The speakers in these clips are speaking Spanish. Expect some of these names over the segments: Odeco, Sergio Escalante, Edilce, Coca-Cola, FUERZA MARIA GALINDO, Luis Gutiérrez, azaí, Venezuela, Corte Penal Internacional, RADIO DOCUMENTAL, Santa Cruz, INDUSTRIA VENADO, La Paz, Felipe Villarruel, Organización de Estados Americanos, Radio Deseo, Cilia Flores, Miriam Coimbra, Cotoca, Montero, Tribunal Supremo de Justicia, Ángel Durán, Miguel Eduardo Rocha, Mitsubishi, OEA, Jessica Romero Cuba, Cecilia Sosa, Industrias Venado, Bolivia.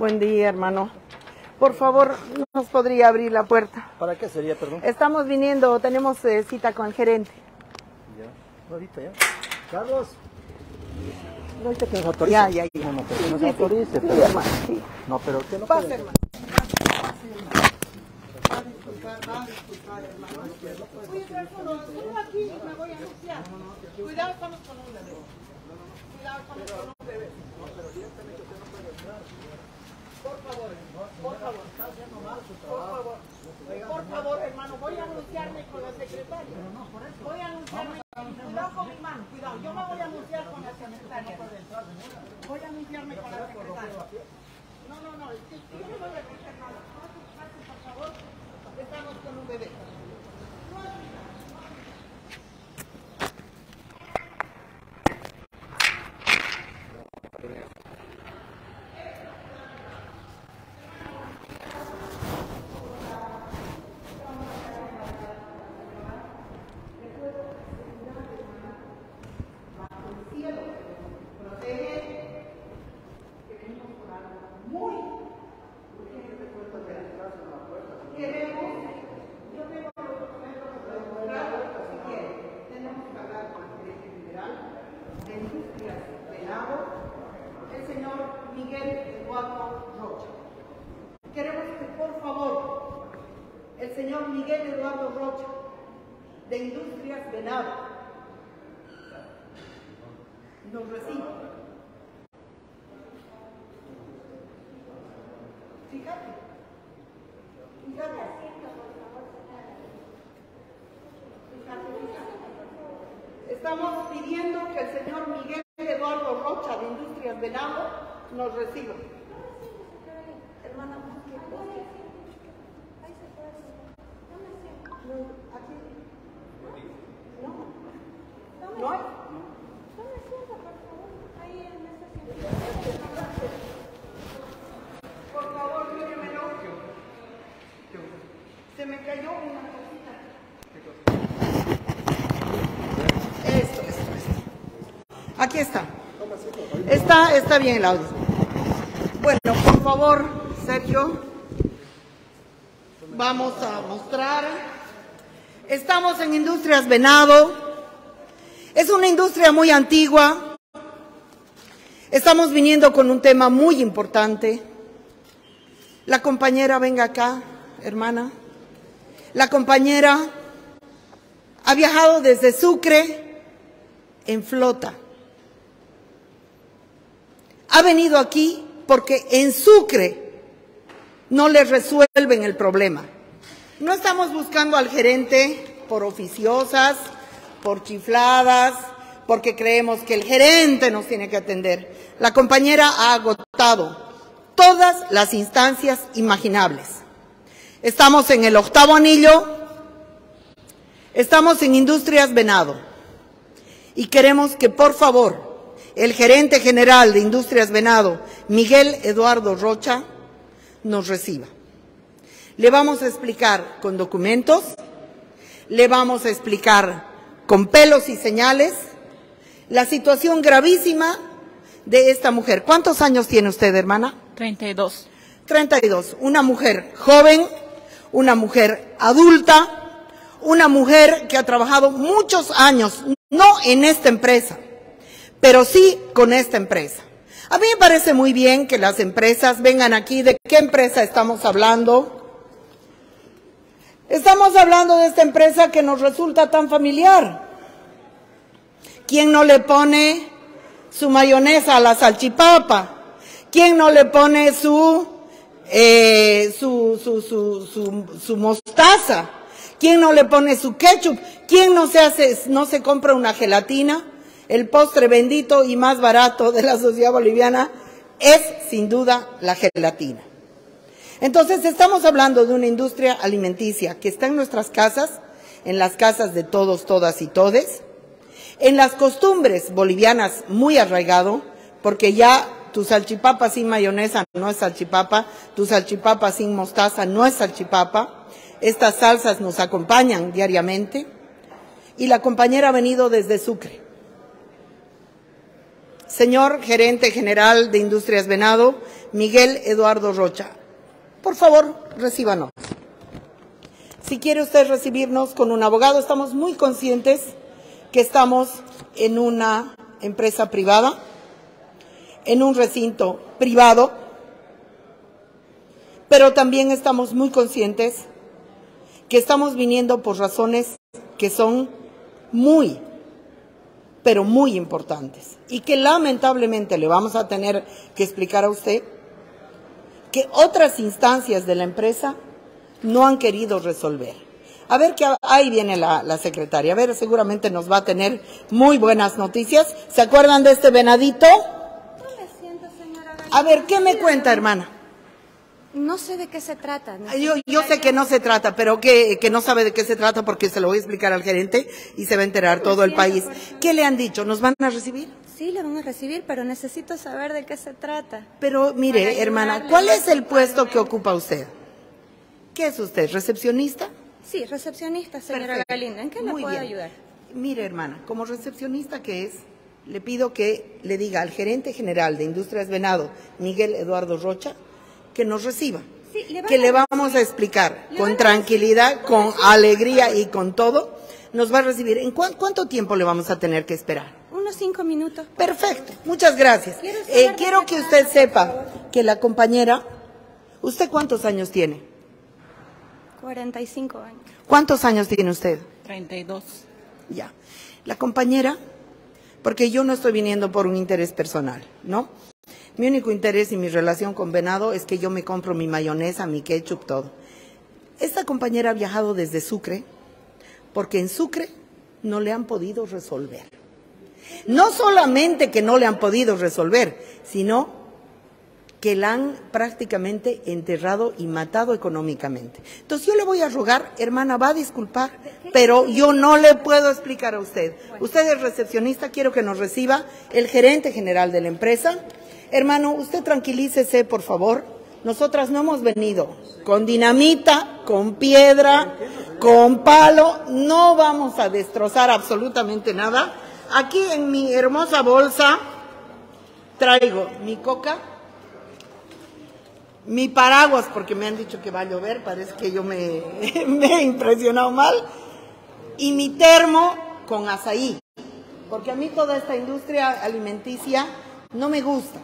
Buen día, hermano. Por favor, ¿nos podría abrir la puerta? ¿Para qué sería, perdón? Estamos viniendo, tenemos cita con el gerente. Ya, ahorita ya. Carlos, ahorita que nos autorice. Ya. No, pero que nos autorice. Sí, hermano, sí. No, pero que no pase, puede... hermano. Va a disculpar, hermano. Oye, Carlos, uno aquí y me voy a anunciar. Cuidado, estamos con un bebé. No, pero directamente usted no puede entrar, señora. Por favor, hermano, voy a anunciarme con la secretaria. Voy a anunciarme, cuidado con mi mano, cuidado. Yo me voy a anunciar con la secretaria. Voy a anunciarme con la secretaria. No, es que yo no voy a decir nada. Por favor, estamos con un bebé. Miguel Eduardo Rocha, de Industrias Venado, nos recibe. Fíjate. Estamos pidiendo que el señor Miguel Eduardo Rocha, de Industrias Venado, nos reciba. Hermana, por favor, mírenmelo. Se me cayó una cosita. ¿Qué cosita? Esto. Aquí está. Está bien el audio. Bueno, por favor, Sergio, vamos a mostrar. Estamos en Industrias Venado. Es una industria muy antigua. Estamos viniendo con un tema muy importante. La compañera, venga acá, hermana. La compañera ha viajado desde Sucre en flota. Ha venido aquí porque en Sucre no les resuelven el problema. No estamos buscando al gerente por oficiosas, por chifladas, porque creemos que el gerente nos tiene que atender. La compañera ha agotado todas las instancias imaginables. Estamos en el octavo anillo, estamos en Industrias Venado y queremos que, por favor, el gerente general de Industrias Venado, Miguel Eduardo Rocha, nos reciba. Le vamos a explicar con documentos, le vamos a explicar con pelos y señales la situación gravísima de esta mujer. ¿Cuántos años tiene usted, hermana? 32. 32. Una mujer joven, una mujer adulta, una mujer que ha trabajado muchos años, no en esta empresa, pero sí con esta empresa. A mí me parece muy bien que las empresas vengan aquí. ¿De qué empresa estamos hablando? Estamos hablando de esta empresa que nos resulta tan familiar. ¿Quién no le pone su mayonesa a la salchipapa? ¿Quién no le pone su mostaza? ¿Quién no le pone su ketchup? ¿Quién no se compra una gelatina? El postre bendito y más barato de la sociedad boliviana es, sin duda, la gelatina. Entonces, estamos hablando de una industria alimenticia que está en nuestras casas, en las casas de todos, todas y todes, en las costumbres bolivianas muy arraigado, porque ya tu salchipapa sin mayonesa no es salchipapa, tu salchipapa sin mostaza no es salchipapa. Estas salsas nos acompañan diariamente y la compañera ha venido desde Sucre. Señor gerente general de Industrias Venado, Miguel Eduardo Rocha. Por favor, recíbanos. Si quiere usted recibirnos con un abogado, estamos muy conscientes que estamos en una empresa privada, en un recinto privado, pero también estamos muy conscientes que estamos viniendo por razones que son muy, pero muy importantes y que lamentablemente le vamos a tener que explicar a usted que otras instancias de la empresa no han querido resolver. A ver, que ahí viene la secretaria. A ver, seguramente nos va a tener muy buenas noticias. ¿Se acuerdan de este venadito? No me siento, señora. A ver, ¿qué me cuenta, hermana? No sé de qué se trata. Yo sé que no se trata, pero que no sabe de qué se trata porque se lo voy a explicar al gerente y se va a enterar todo el país. ¿Qué le han dicho? ¿Nos van a recibir? Sí, le van a recibir, pero necesito saber de qué se trata. Pero mire, hermana, ¿cuál es el puesto que ocupa usted? ¿Qué es usted? ¿Recepcionista? Sí, recepcionista, señora Galindo. ¿En qué me puede ayudar? Mire, hermana, como recepcionista que es, le pido que le diga al gerente general de Industrias Venado, Miguel Eduardo Rocha, que nos reciba, sí, le vamos a explicar con tranquilidad, con alegría y con todo. Nos va a recibir. ¿En cuánto tiempo le vamos a tener que esperar? Unos 5 minutos. Perfecto, muchas gracias. Quiero que usted sepa que la compañera, ¿usted cuántos años tiene? 45 años. ¿Cuántos años tiene usted? 32. Ya. La compañera, porque yo no estoy viniendo por un interés personal, ¿no? Mi único interés y mi relación con Venado es que yo me compro mi mayonesa, mi ketchup, todo. Esta compañera ha viajado desde Sucre, porque en Sucre no le han podido resolver. No solamente que no le han podido resolver, sino que la han prácticamente enterrado y matado económicamente. Entonces yo le voy a rogar, hermana, va a disculpar, pero yo no le puedo explicar a usted. Usted es recepcionista, quiero que nos reciba el gerente general de la empresa. Hermano, usted tranquilícese, por favor. Nosotras no hemos venido con dinamita, con piedra, con palo. No vamos a destrozar absolutamente nada. Aquí en mi hermosa bolsa traigo mi coca, mi paraguas, porque me han dicho que va a llover. Parece que yo me he impresionado mal. Y mi termo con azaí, porque a mí toda esta industria alimenticia no me gusta.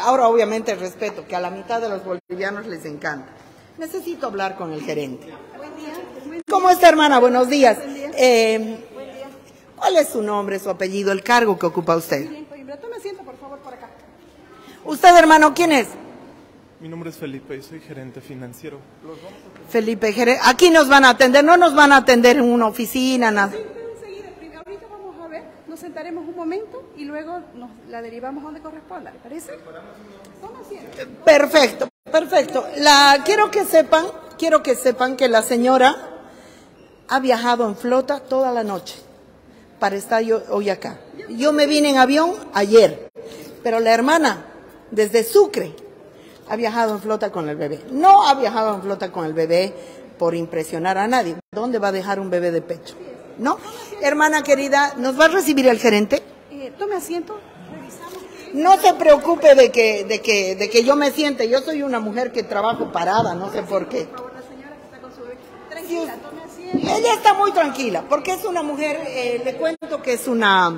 Ahora, obviamente, respeto, que a la mitad de los bolivianos les encanta. Necesito hablar con el gerente. Buen día. ¿Cómo está, hermana? Buenos días. Buen día. ¿Cuál es su nombre, su apellido, el cargo que ocupa usted? Miriam Coimbra. Tome asiento, por favor, por acá. ¿Usted, hermano, quién es? Mi nombre es Felipe y soy gerente financiero. Felipe, gerente. Aquí nos van a atender, no nos van a atender en una oficina, nada. Nos sentaremos un momento y luego nos la derivamos donde corresponda, ¿le parece? Perfecto, perfecto. Quiero que sepan que la señora ha viajado en flota toda la noche para estar hoy acá. Yo me vine en avión ayer, pero la hermana desde Sucre ha viajado en flota con el bebé. No ha viajado en flota con el bebé por impresionar a nadie. ¿Dónde va a dejar un bebé de pecho? ¿No? Hermana querida, ¿nos va a recibir el gerente? Tome asiento. No se preocupe de que yo me siente. Yo soy una mujer que trabajo parada, no sé por qué. Tranquila, tome asiento. Ella está muy tranquila, porque es una mujer, le cuento que es una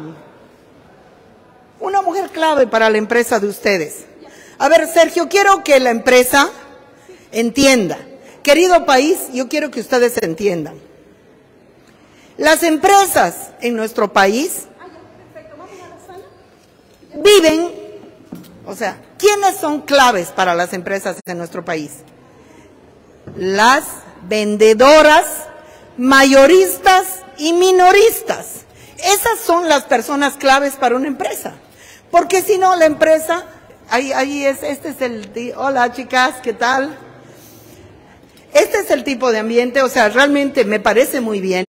mujer clave para la empresa de ustedes. A ver, Sergio, quiero que la empresa entienda. Querido país, yo quiero que ustedes entiendan. Las empresas en nuestro país viven, o sea, ¿quiénes son claves para las empresas en nuestro país? Las vendedoras, mayoristas y minoristas. Esas son las personas claves para una empresa, porque si no la empresa, ahí es, este es el, hola chicas, ¿qué tal? Este es el tipo de ambiente, o sea, realmente me parece muy bien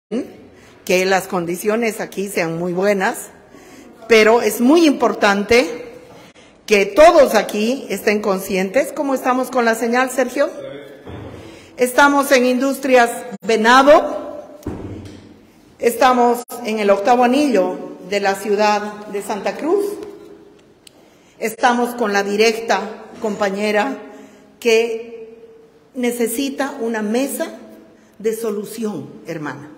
que las condiciones aquí sean muy buenas, pero es muy importante que todos aquí estén conscientes. ¿Cómo estamos con la señal, Sergio? Estamos en Industrias Venado, estamos en el 8º anillo de la ciudad de Santa Cruz, estamos con la directa compañera, que necesita una mesa de solución, hermana,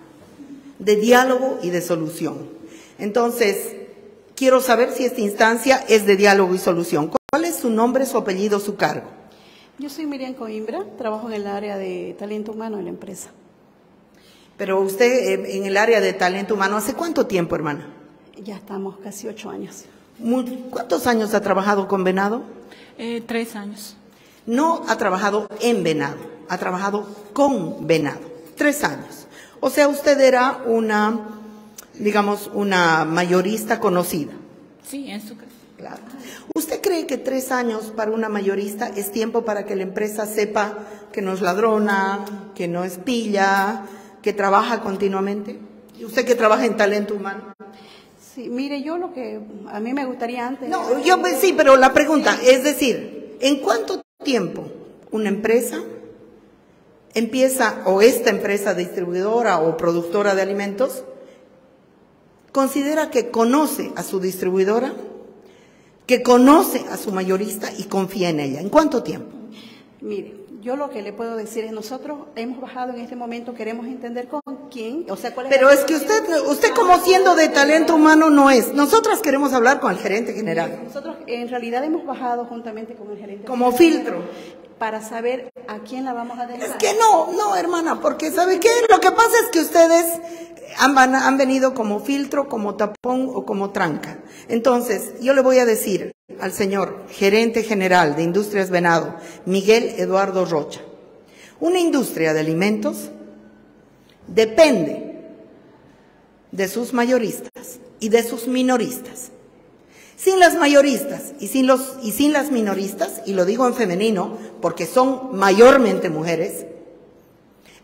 de diálogo y de solución. Entonces, quiero saber si esta instancia es de diálogo y solución. ¿Cuál es su nombre, su apellido, su cargo? Yo soy Miriam Coimbra, trabajo en el área de talento humano de la empresa. Pero usted en el área de talento humano, ¿hace cuánto tiempo, hermana? Ya estamos casi 8 años. ¿Cuántos años ha trabajado con Venado? 3 años. No ha trabajado en Venado, ha trabajado con Venado. 3 años. O sea, usted era una, digamos, una mayorista conocida. Sí, en su caso. Claro. ¿Usted cree que 3 años para una mayorista es tiempo para que la empresa sepa que no es ladrona, que no es pilla, que trabaja continuamente? ¿Y usted que trabaja en talento humano? Sí, mire, yo lo que a mí me gustaría antes... No, yo pues, sí, pero la pregunta, es decir, ¿en cuánto tiempo una empresa empieza, o esta empresa distribuidora o productora de alimentos, considera que conoce a su distribuidora, que conoce a su mayorista y confía en ella? ¿En cuánto tiempo? Mire, yo lo que le puedo decir es, nosotros hemos bajado en este momento, queremos entender con quién, o sea, cuál es... Pero es que usted como siendo de talento humano no es. Nosotras queremos hablar con el gerente general. Nosotros en realidad hemos bajado juntamente con el gerente general. Como filtro. Para saber a quién la vamos a dejar. Es que no, hermana, porque ¿sabe qué? Lo que pasa es que ustedes han venido como filtro, como tapón o como tranca. Entonces, yo le voy a decir al señor gerente general de Industrias Venado, Miguel Eduardo Rocha, una industria de alimentos depende de sus mayoristas y de sus minoristas. Sin las mayoristas y sin las minoristas, y lo digo en femenino porque son mayormente mujeres,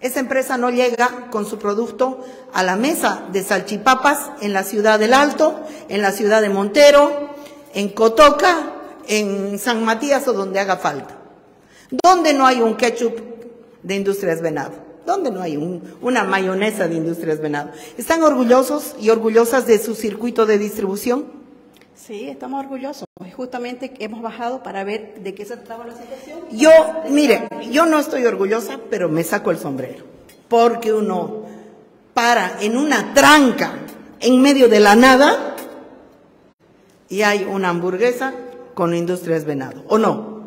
esa empresa no llega con su producto a la mesa de salchipapas en la ciudad del Alto, en la ciudad de Montero, en Cotoca, en San Matías o donde haga falta. ¿Dónde no hay un ketchup de Industrias Venado? ¿Dónde no hay una mayonesa de Industrias Venado? ¿Están orgullosos y orgullosas de su circuito de distribución? Sí, estamos orgullosos. Justamente hemos bajado para ver de qué se trataba la situación. Yo, mire, yo no estoy orgullosa, pero me saco el sombrero. Porque uno para en una tranca, en medio de la nada, y hay una hamburguesa con Industrias Venado, ¿o no?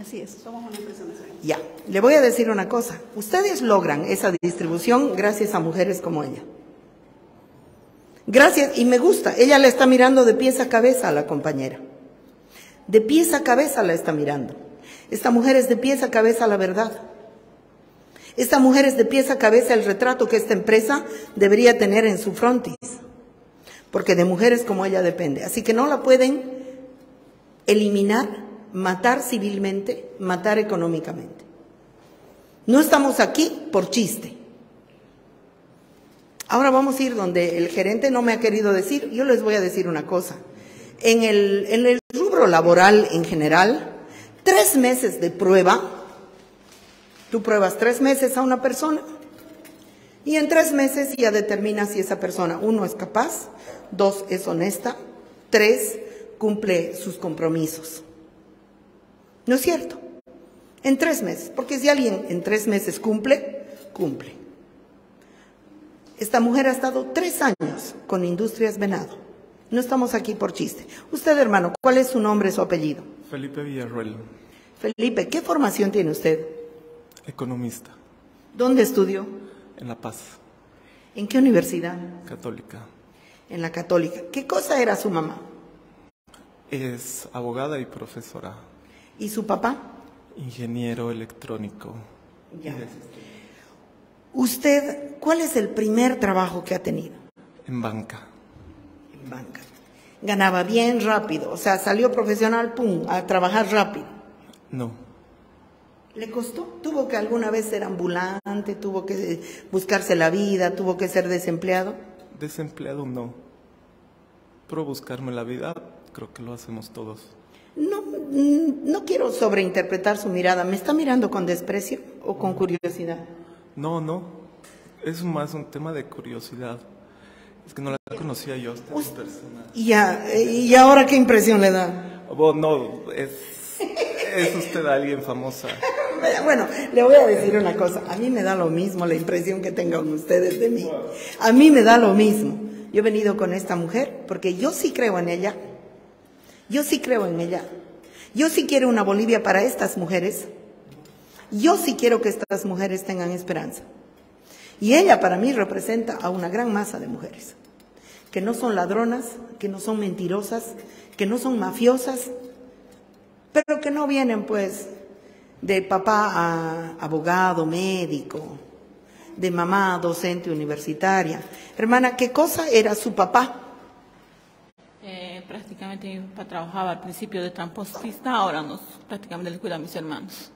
Así es, somos una empresa nacional. Ya, le voy a decir una cosa. Ustedes logran esa distribución gracias a mujeres como ella. Gracias, y me gusta, ella la está mirando de pies a cabeza a la compañera. De pies a cabeza la está mirando. Esta mujer es de pies a cabeza la verdad. Esta mujer es de pies a cabeza el retrato que esta empresa debería tener en su frontis. Porque de mujeres como ella depende. Así que no la pueden eliminar, matar civilmente, matar económicamente. No estamos aquí por chiste. Ahora vamos a ir donde el gerente no me ha querido decir. Yo les voy a decir una cosa. En el rubro laboral en general, 3 meses de prueba, tú pruebas 3 meses a una persona y en 3 meses ya determinas si esa persona, 1, es capaz, 2, es honesta, 3, cumple sus compromisos. ¿No es cierto? En 3 meses, porque si alguien en 3 meses cumple. Esta mujer ha estado 3 años con Industrias Venado. No estamos aquí por chiste. Usted, hermano, ¿cuál es su nombre, su apellido? Felipe Villarruel. Felipe, ¿qué formación tiene usted? Economista. ¿Dónde estudió? En La Paz. ¿En qué universidad? Católica. En la Católica. ¿Qué cosa era su mamá? Es abogada y profesora. ¿Y su papá? Ingeniero electrónico. Ya. Usted, ¿cuál es el primer trabajo que ha tenido? En banca. En banca. Ganaba bien rápido, o sea, salió profesional, pum, a trabajar rápido. No. ¿Le costó? ¿Tuvo que alguna vez ser ambulante, tuvo que buscarse la vida, tuvo que ser desempleado? Desempleado no. Pero buscarme la vida, creo que lo hacemos todos. No quiero sobreinterpretar su mirada. ¿Me está mirando con desprecio o con curiosidad? No, es más un tema de curiosidad. Es que no la conocía yo a esta persona. ¿Y ahora qué impresión le da? Bueno, no, es... ¿Es usted alguien famosa? Bueno, le voy a decir una cosa. A mí me da lo mismo la impresión que tengan ustedes de mí. A mí me da lo mismo. Yo he venido con esta mujer porque yo sí creo en ella. Yo sí creo en ella. Yo sí quiero una Bolivia para estas mujeres. Yo sí quiero que estas mujeres tengan esperanza. Y ella para mí representa a una gran masa de mujeres que no son ladronas, que no son mentirosas, que no son mafiosas, pero que no vienen pues de papá a abogado, médico, de mamá docente universitaria. Hermana, ¿qué cosa era su papá? Prácticamente mi papá trabajaba al principio de transportista, ahora nos prácticamente le cuida a mis hermanos.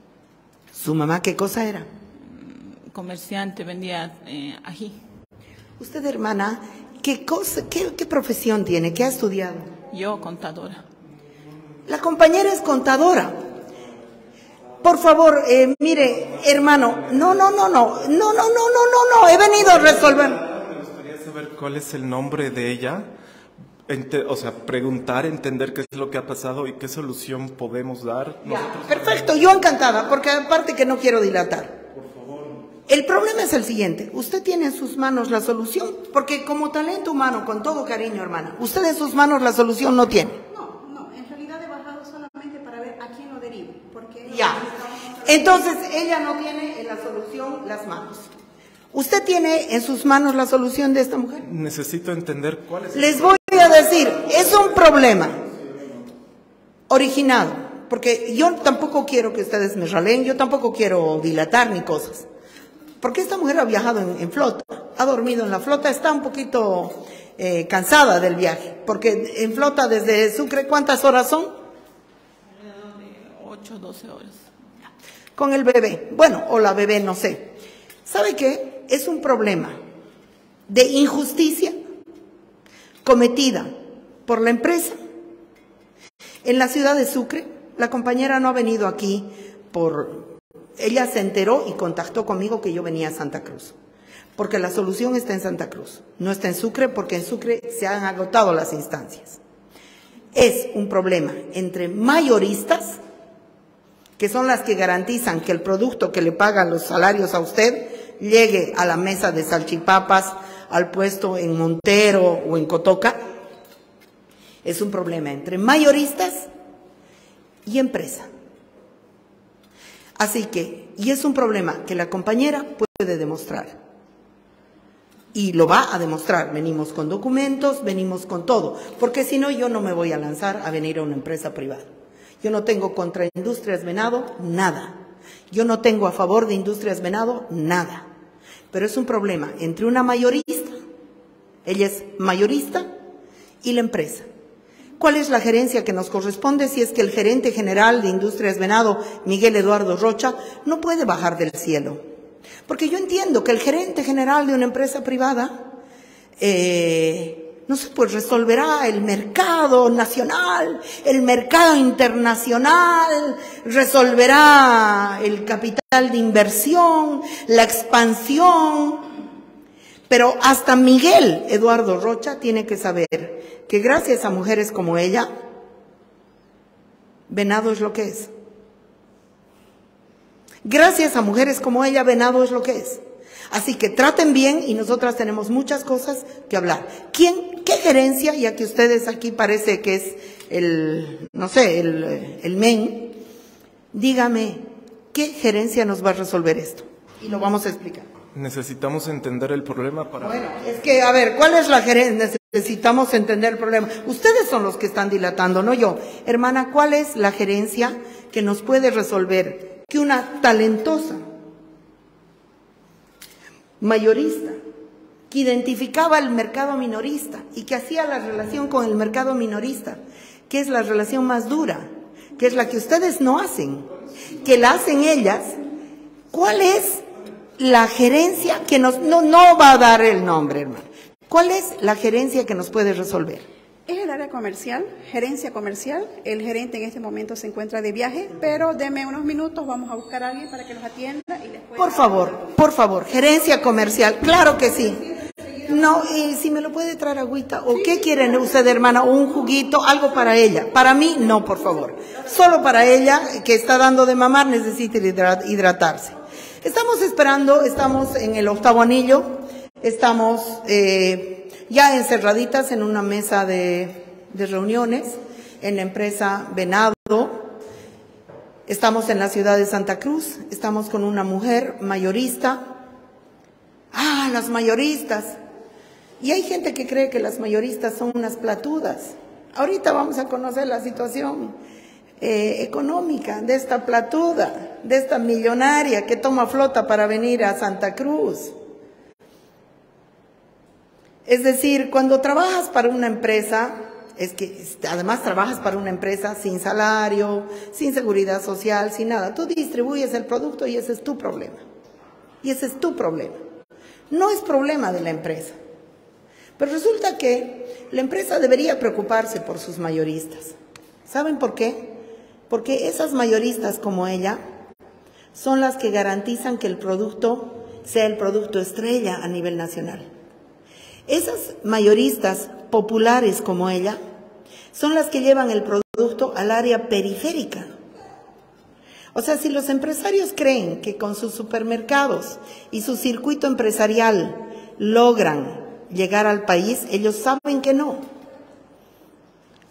¿Su mamá qué cosa era? Comerciante, vendía ají. Usted, hermana, ¿qué profesión tiene? ¿Qué ha estudiado? Yo, contadora. La compañera es contadora. Por favor, mire, hermano, no, he venido a resolver. Me gustaría saber cuál es el nombre de ella, o sea, preguntar, entender qué es lo que ha pasado y qué solución podemos dar. Ya, perfecto, yo encantada, porque aparte que no quiero dilatar. Por favor. El problema es el siguiente, usted tiene en sus manos la solución, porque como talento humano, con todo cariño, hermana, usted en sus manos la solución no tiene. Ya, entonces ella no tiene en la solución las manos. ¿Usted tiene en sus manos la solución de esta mujer? Necesito entender cuál es. Les voy a decir, es un problema originado, porque yo tampoco quiero que ustedes me raleen, yo tampoco quiero dilatar ni cosas, porque esta mujer ha viajado en flota, ha dormido en la flota, está un poquito cansada del viaje, porque en flota desde Sucre, ¿cuántas horas son? 12 horas. Con el bebé, bueno, o la bebé, no sé. ¿Sabe qué? Es un problema de injusticia cometida por la empresa. En la ciudad de Sucre, la compañera no ha venido aquí por... Ella se enteró y contactó conmigo que yo venía a Santa Cruz, porque la solución está en Santa Cruz, no está en Sucre, porque en Sucre se han agotado las instancias. Es un problema entre mayoristas, que son las que garantizan que el producto que le pagan los salarios a usted llegue a la mesa de salchipapas, al puesto en Montero o en Cotoca. Es un problema entre mayoristas y empresa. Así que, y es un problema que la compañera puede demostrar. Y lo va a demostrar, venimos con documentos, venimos con todo, porque si no yo no me voy a lanzar a venir a una empresa privada. Yo no tengo contra Industrias Venado, nada. Yo no tengo a favor de Industrias Venado, nada. Pero es un problema entre una mayorista, ella es mayorista, y la empresa. ¿Cuál es la gerencia que nos corresponde si es que el gerente general de Industrias Venado, Miguel Eduardo Rocha, no puede bajar del cielo? Porque yo entiendo que el gerente general de una empresa privada, no sé, pues resolverá el mercado nacional, el mercado internacional, resolverá el capital de inversión, la expansión. Pero hasta Miguel Eduardo Rocha tiene que saber que gracias a mujeres como ella, Venado es lo que es. Gracias a mujeres como ella, Venado es lo que es. Así que traten bien y nosotras tenemos muchas cosas que hablar. ¿Quién, qué gerencia, ya que ustedes aquí parece que es el, no sé, el men, dígame, ¿qué gerencia nos va a resolver esto? Y lo vamos a explicar. Necesitamos entender el problema para... Bueno, es que, a ver, ¿cuál es la gerencia? Necesitamos entender el problema. Ustedes son los que están dilatando, no yo. Hermana, ¿cuál es la gerencia que nos puede resolver que una talentosa mayorista, que identificaba el mercado minorista y que hacía la relación con el mercado minorista, que es la relación más dura, que es la que ustedes no hacen, que la hacen ellas? ¿Cuál es la gerencia que nos... No va a dar el nombre, hermano. ¿Cuál es la gerencia que nos puede resolver? Es el área comercial, gerencia comercial. El gerente en este momento se encuentra de viaje, pero deme unos minutos, vamos a buscar a alguien para que nos atienda y después... Por favor, gerencia comercial, claro que sí. No, si me lo puede traer agüita. ¿O sí, qué quieren usted, hermana? ¿O un juguito? Algo para ella. Para mí, no, por favor. Solo para ella, que está dando de mamar, necesita hidratarse. Estamos esperando, estamos en el octavo anillo. Estamos ya encerraditas en una mesa de reuniones en la empresa Venado. Estamos en la ciudad de Santa Cruz. Estamos con una mujer mayorista. Ah, las mayoristas. Y hay gente que cree que las mayoristas son unas platudas. Ahorita vamos a conocer la situación económica de esta platuda, de esta millonaria que toma flota para venir a Santa Cruz. Es decir, cuando trabajas para una empresa, es que además trabajas para una empresa sin salario, sin seguridad social, sin nada. Tú distribuyes el producto y ese es tu problema. Y ese es tu problema. No es problema de la empresa. Pero resulta que la empresa debería preocuparse por sus mayoristas. ¿Saben por qué? Porque esas mayoristas como ella son las que garantizan que el producto sea el producto estrella a nivel nacional. Esas mayoristas populares como ella son las que llevan el producto al área periférica. O sea, si los empresarios creen que con sus supermercados y su circuito empresarial logran llegar al país, ellos saben que no.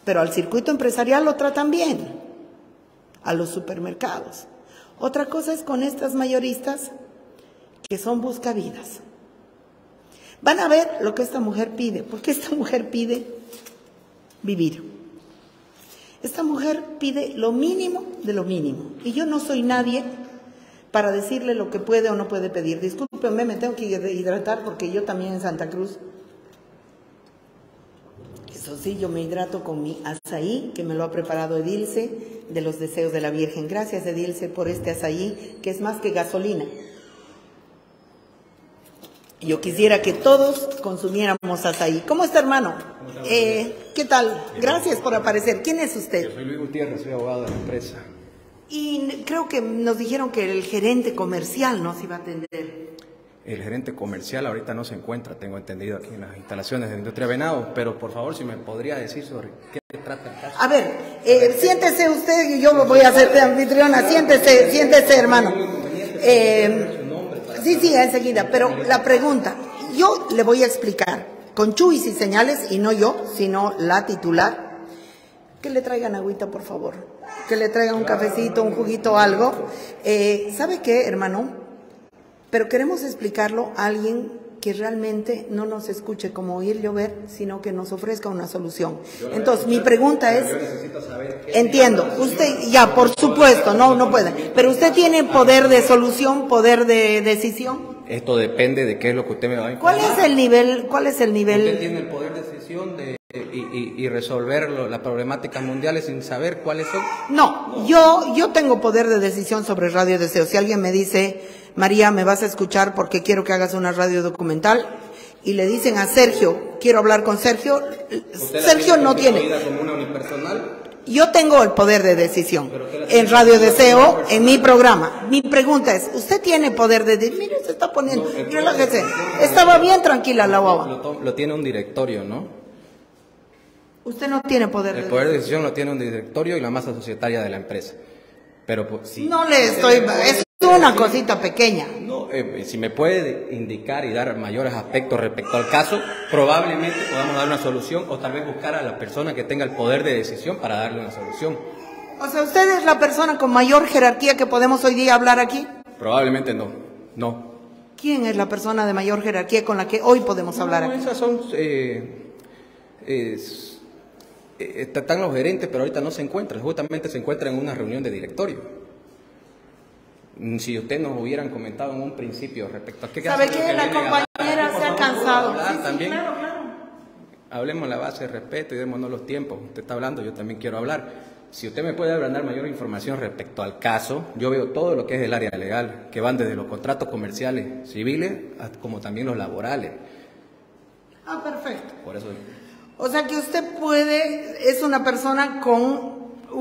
Pero al circuito empresarial lo tratan bien, a los supermercados. Otra cosa es con estas mayoristas que son buscavidas. Van a ver lo que esta mujer pide, porque esta mujer pide vivir. Esta mujer pide lo mínimo de lo mínimo. Y yo no soy nadie para decirle lo que puede o no puede pedir. Discúlpenme, me tengo que hidratar porque yo también en Santa Cruz. Eso sí, yo me hidrato con mi azaí, que me lo ha preparado Edilce, de los deseos de la Virgen. Gracias, Edilce, por este azaí, que es más que gasolina. Yo quisiera que todos consumiéramos azaí. ¿Cómo está, hermano? ¿Cómo está, ¿qué tal? Gracias por aparecer. ¿Quién es usted? Yo soy Luis Gutiérrez, soy abogado de la empresa. Y creo que nos dijeron que el gerente comercial nos iba a atender. El gerente comercial ahorita no se encuentra, tengo entendido, aquí en las instalaciones de Industrias Venado, pero por favor, si me podría decir sobre qué trata el caso. A ver, siéntese usted y yo voy a hacerte anfitriona. Siéntese, siéntese, hermano. Sí, sí, enseguida, pero la pregunta, yo le voy a explicar, con chubis y señales, y no yo, sino la titular, que le traigan agüita, por favor, que le traigan un cafecito, un juguito, algo. ¿Sabe qué, hermano? Pero queremos explicarlo a alguien que realmente no nos escuche como oír llover, sino que nos ofrezca una solución. Entonces, mi pregunta es, entiendo, usted, ya, por supuesto, no puede, pero usted tiene poder de solución, poder de decisión. Esto depende de qué es lo que usted me va a informar. ¿Cuál es el nivel? ¿Cuál es el nivel? Usted tiene el poder de decisión de... Y resolver las problemáticas mundiales sin saber cuáles son. No, yo tengo poder de decisión sobre Radio Deseo. Si alguien me dice, María, me vas a escuchar porque quiero que hagas una radio documental, y le dicen a Sergio, quiero hablar con Sergio, Sergio no tiene. Como una unipersonal. Yo tengo el poder de decisión en Radio Deseo, en mi programa. Mi pregunta es, ¿usted tiene poder de decisión? Mire, se está poniendo, relájese. Estaba bien tranquila la guava. Lo tiene un directorio, ¿no? Usted no tiene poder de decisión. El poder de decisión lo tiene un directorio y la masa societaria de la empresa. Pero pues, si no le estoy... Es una cosita pequeña. No, si me puede indicar y dar mayores aspectos respecto al caso, probablemente podamos dar una solución o tal vez buscar a la persona que tenga el poder de decisión para darle una solución. O sea, ¿usted es la persona con mayor jerarquía que podemos hoy día hablar aquí? Probablemente no, no. ¿Quién es la persona de mayor jerarquía con la que hoy podemos hablar aquí? Esas son... están los gerentes, pero ahorita no se encuentran, justamente se encuentran en una reunión de directorio. Si ustedes nos hubieran comentado en un principio respecto a qué... ¿Sabe qué? La compañera se ha cansado. Sí, claro. Hablemos la base de respeto y démonos los tiempos. Usted está hablando, yo también quiero hablar. Si usted me puede brindar mayor información respecto al caso, yo veo todo lo que es el área legal, que van desde los contratos comerciales civiles, como también los laborales. Ah, perfecto. Por eso... O sea que usted puede, es una persona con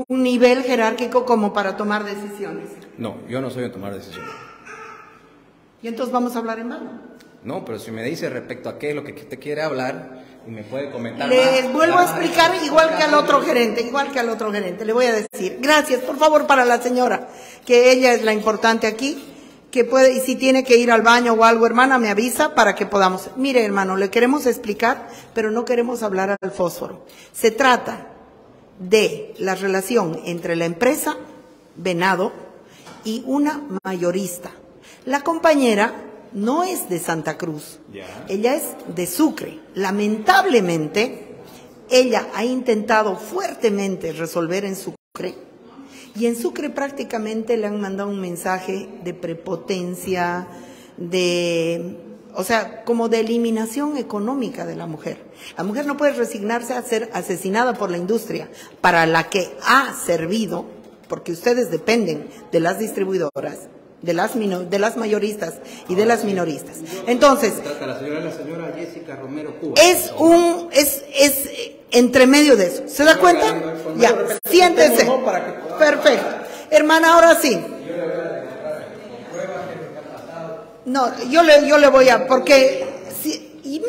un nivel jerárquico como para tomar decisiones. No, yo no soy de tomar decisiones. ¿Y entonces vamos a hablar en vano? No, pero si me dice respecto a qué es lo que usted quiere hablar y me puede comentar. Les vuelvo a explicar igual que al otro gerente, le voy a decir. Gracias, por favor, para la señora, que ella es la importante aquí, que puede, y si tiene que ir al baño o algo, hermana, me avisa para que podamos. Mire, hermano, le queremos explicar, pero no queremos hablar al fósforo. Se trata de la relación entre la empresa Venado y una mayorista. La compañera no es de Santa Cruz, ella es de Sucre. Lamentablemente, ella ha intentado fuertemente resolver en Sucre, y en Sucre prácticamente le han mandado un mensaje de prepotencia, de, o sea, como de eliminación económica de la mujer. La mujer no puede resignarse a ser asesinada por la industria para la que ha servido, porque ustedes dependen de las distribuidoras, de las mayoristas y de las minoristas. Entonces, la señora Jessica Romero Cuba, es un, es entre medio de eso. ¿Se da cuenta? Ya, siéntese. Perfecto. Hermana, ahora sí. No, yo le voy a, porque, si, y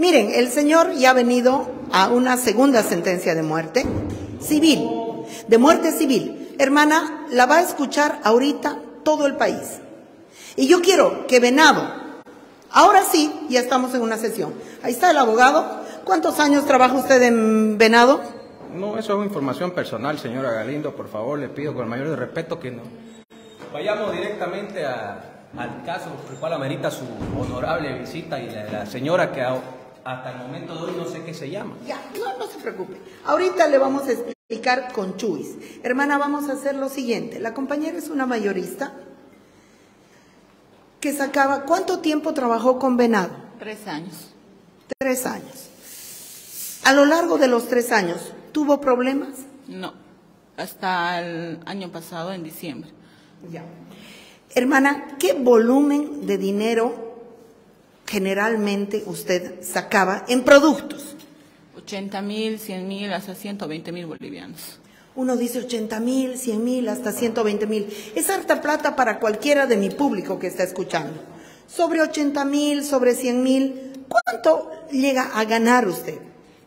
miren, el señor ya ha venido a una segunda sentencia de muerte civil, Hermana, la va a escuchar ahorita todo el país. Y yo quiero que Venado, ahora sí, ya estamos en una sesión. Ahí está el abogado. ¿Cuántos años trabaja usted en Venado? No, eso es información personal, señora Galindo. Por favor, le pido con el mayor respeto que no vayamos directamente al caso, por el cual amerita su honorable visita, y la señora que hasta el momento de hoy no sé qué se llama. Ya, no se preocupe. Ahorita le vamos a explicar con Chuis. Hermana, vamos a hacer lo siguiente. La compañera es una mayorista que sacaba... ¿Cuánto tiempo trabajó con Venado? 3 años. 3 años. A lo largo de los 3 años, ¿tuvo problemas? No, hasta el año pasado, en diciembre. Ya. Hermana, ¿qué volumen de dinero generalmente usted sacaba en productos? 80.000, 100.000, hasta 120.000 bolivianos. Uno dice 80.000, 100.000, hasta 120.000. Es harta plata para cualquiera de mi público que está escuchando. Sobre 80.000, sobre 100.000, ¿cuánto llega a ganar usted?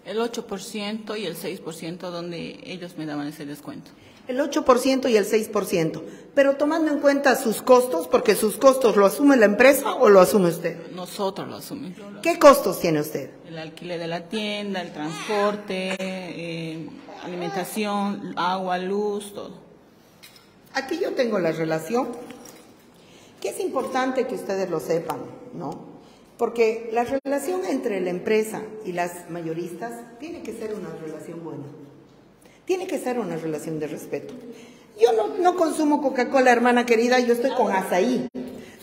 El 8% y el 6%, donde ellos me daban ese descuento. El 8% y el 6%, pero tomando en cuenta sus costos, porque sus costos lo asume la empresa o lo asume usted. Nosotros lo asumimos. ¿Qué costos tiene usted? El alquiler de la tienda, el transporte, alimentación, agua, luz, todo. Aquí yo tengo la relación, que es importante que ustedes lo sepan, ¿no? Porque la relación entre la empresa y las mayoristas tiene que ser una relación buena. Tiene que ser una relación de respeto. Yo no consumo Coca-Cola, hermana querida, yo estoy con azaí.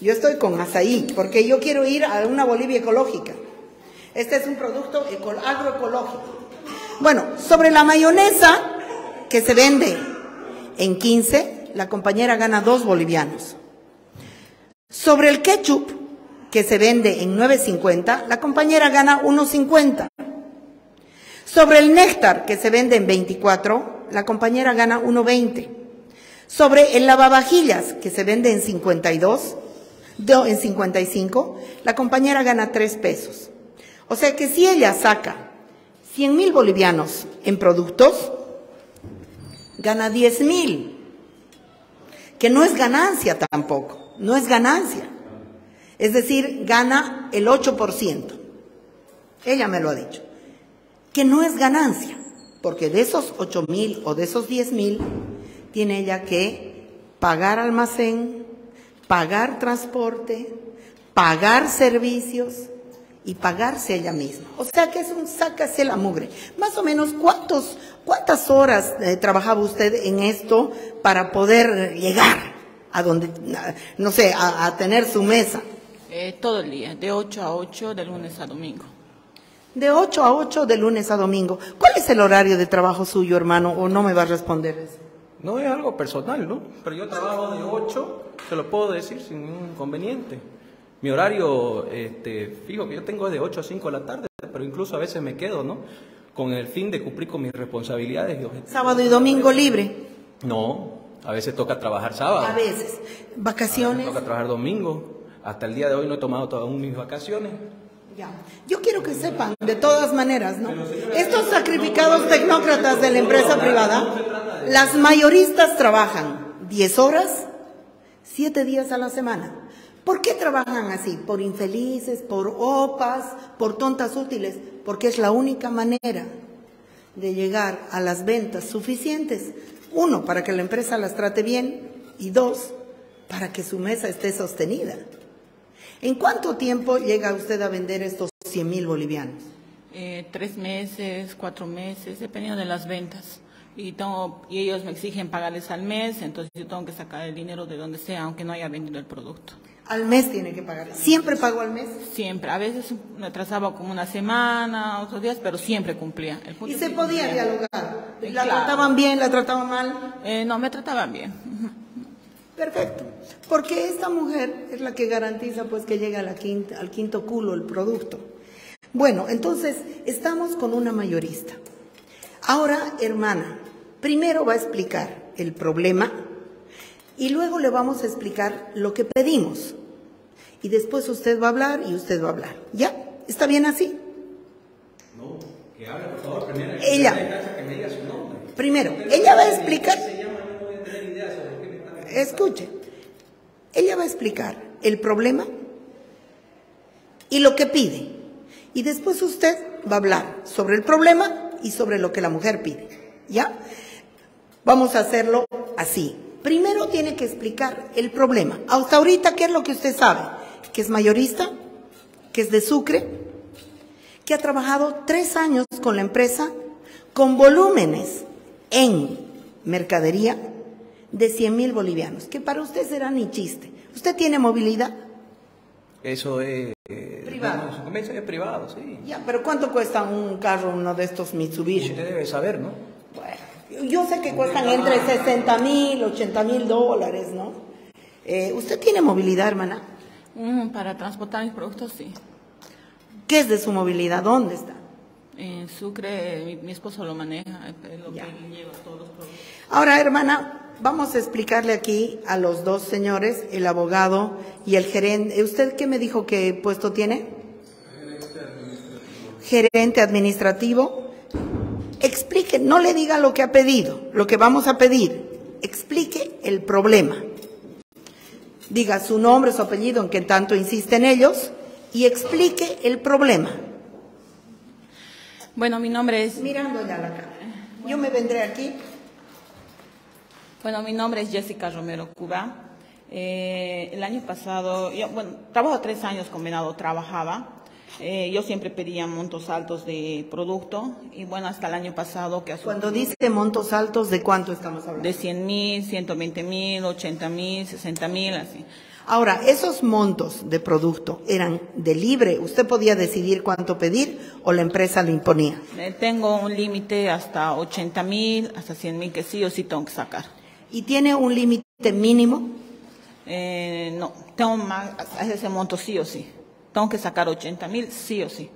Yo estoy con azaí, porque yo quiero ir a una Bolivia ecológica. Este es un producto agroecológico. Bueno, sobre la mayonesa que se vende en 15, la compañera gana 2 bolivianos. Sobre el ketchup que se vende en 9.50, la compañera gana 1.50. Sobre el néctar, que se vende en 24, la compañera gana 1.20. Sobre el lavavajillas, que se vende en 55, la compañera gana 3 pesos. O sea que si ella saca 100.000 bolivianos en productos, gana 10.000, que no es ganancia tampoco, no es ganancia. Es decir, gana el 8%. Ella me lo ha dicho, que no es ganancia, porque de esos 8.000 o de esos 10.000 tiene ella que pagar almacén, pagar transporte, pagar servicios y pagarse ella misma. O sea que es un sácase la mugre. Más o menos, ¿cuántas horas trabajaba usted en esto para poder llegar a donde, no sé, a tener su mesa? Todo el día, de 8 a 8, de lunes a domingo. De 8 a 8, de lunes a domingo. ¿Cuál es el horario de trabajo suyo, hermano? ¿O no me va a responder eso? No, es algo personal, ¿no? Pero yo trabajo de 8, se lo puedo decir sin ningún inconveniente. Mi horario, fijo que yo tengo es de 8 a 5 de la tarde, pero incluso a veces me quedo, ¿no? Con el fin de cumplir con mis responsabilidades y objetivos. ¿Sábado y domingo libre? No, a veces toca trabajar sábado. A veces. ¿Vacaciones? A veces toca trabajar domingo. Hasta el día de hoy no he tomado aún mis vacaciones. Ya. Yo quiero que sepan, de todas maneras, ¿no? Estos sacrificados tecnócratas de la empresa privada, las mayoristas trabajan 10 horas, 7 días a la semana. ¿Por qué trabajan así? Por infelices, por opas, por tontas útiles, porque es la única manera de llegar a las ventas suficientes. Uno, para que la empresa las trate bien, y dos, para que su mesa esté sostenida. ¿En cuánto tiempo llega usted a vender estos 100.000 bolivianos? 3 meses, 4 meses, dependiendo de las ventas. Y ellos me exigen pagarles al mes, entonces yo tengo que sacar el dinero de donde sea, aunque no haya vendido el producto. ¿Al mes tiene que pagar? ¿Siempre pago al mes? Siempre. A veces me atrasaba como una semana, otros días, pero siempre cumplía. ¿Y se podía dialogar? ¿La trataban bien, la trataban mal? No, me trataban bien. Perfecto, porque esta mujer es la que garantiza pues que llegue a al quinto culo el producto. Bueno, entonces estamos con una mayorista. Ahora, hermana, primero va a explicar el problema y luego le vamos a explicar lo que pedimos. Y después usted va a hablar y usted va a hablar. ¿Ya? ¿Está bien así? No, que hable por favor primero. Ella. Que me diga su nombre. Primero, ella va a explicar... Escuche, ella va a explicar el problema y lo que pide. Y después usted va a hablar sobre el problema y sobre lo que la mujer pide. ¿Ya? Vamos a hacerlo así. Primero tiene que explicar el problema. Hasta ahorita, ¿qué es lo que usted sabe? Que es mayorista, que es de Sucre, que ha trabajado 3 años con la empresa, con volúmenes en mercadería de 100.000 bolivianos, que para usted será ni chiste. ¿Usted tiene movilidad? Eso es... privado. Su comercio es privado, sí. Ya, pero ¿cuánto cuesta un carro, uno de estos Mitsubishi? Usted debe saber, ¿no? Bueno, yo sé que cuestan entre 60.000, 80.000 dólares, ¿no? ¿Usted tiene movilidad, hermana? Para transportar mis productos, sí. ¿Qué es de su movilidad? ¿Dónde está? En Sucre, mi esposo lo maneja, es lo que lleva todos los productos. Ahora, hermana... Vamos a explicarle aquí a los dos señores, el abogado y el gerente. ¿Usted qué me dijo que puesto tiene? Gerente administrativo. Explique, no le diga lo que ha pedido, lo que vamos a pedir. Explique el problema. Diga su nombre, su apellido, en que tanto insisten ellos, y explique el problema. Bueno, mi nombre es... Mirando ya la cámara. Yo me vendré aquí... Bueno, mi nombre es Jessica Romero Cuba. El año pasado, trabajo 3 años con Venado, trabajaba. Yo siempre pedía montos altos de producto. Y bueno, hasta el año pasado que... Cuando dice montos altos, ¿de cuánto estamos hablando? De 100.000, 120.000, 80.000, 60.000, así. Ahora, esos montos de producto eran de libre. ¿Usted podía decidir cuánto pedir o la empresa le imponía? Tengo un límite hasta 80.000, hasta 100.000 que sí o sí tengo que sacar. ¿Y tiene un límite mínimo? No, tengo más, ese monto sí o sí. Tengo que sacar 80.000 sí o sí.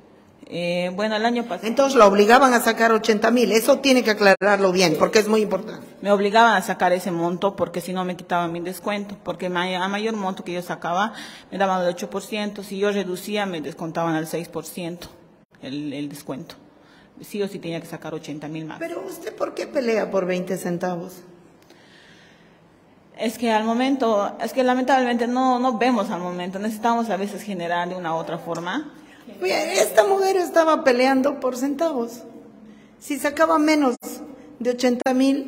Bueno, el año pasado... Entonces lo obligaban a sacar 80.000, eso tiene que aclararlo bien, porque es muy importante. Me obligaban a sacar ese monto porque si no me quitaban mi descuento, porque a mayor monto que yo sacaba me daban el 8%, si yo reducía me descontaban al 6% el descuento. Sí o sí tenía que sacar 80.000 más. Pero usted, ¿por qué pelea por 20 centavos? Es que al momento, es que lamentablemente no vemos al momento, necesitamos a veces generar de una u otra forma. Esta mujer estaba peleando por centavos. Si sacaba menos de 80.000,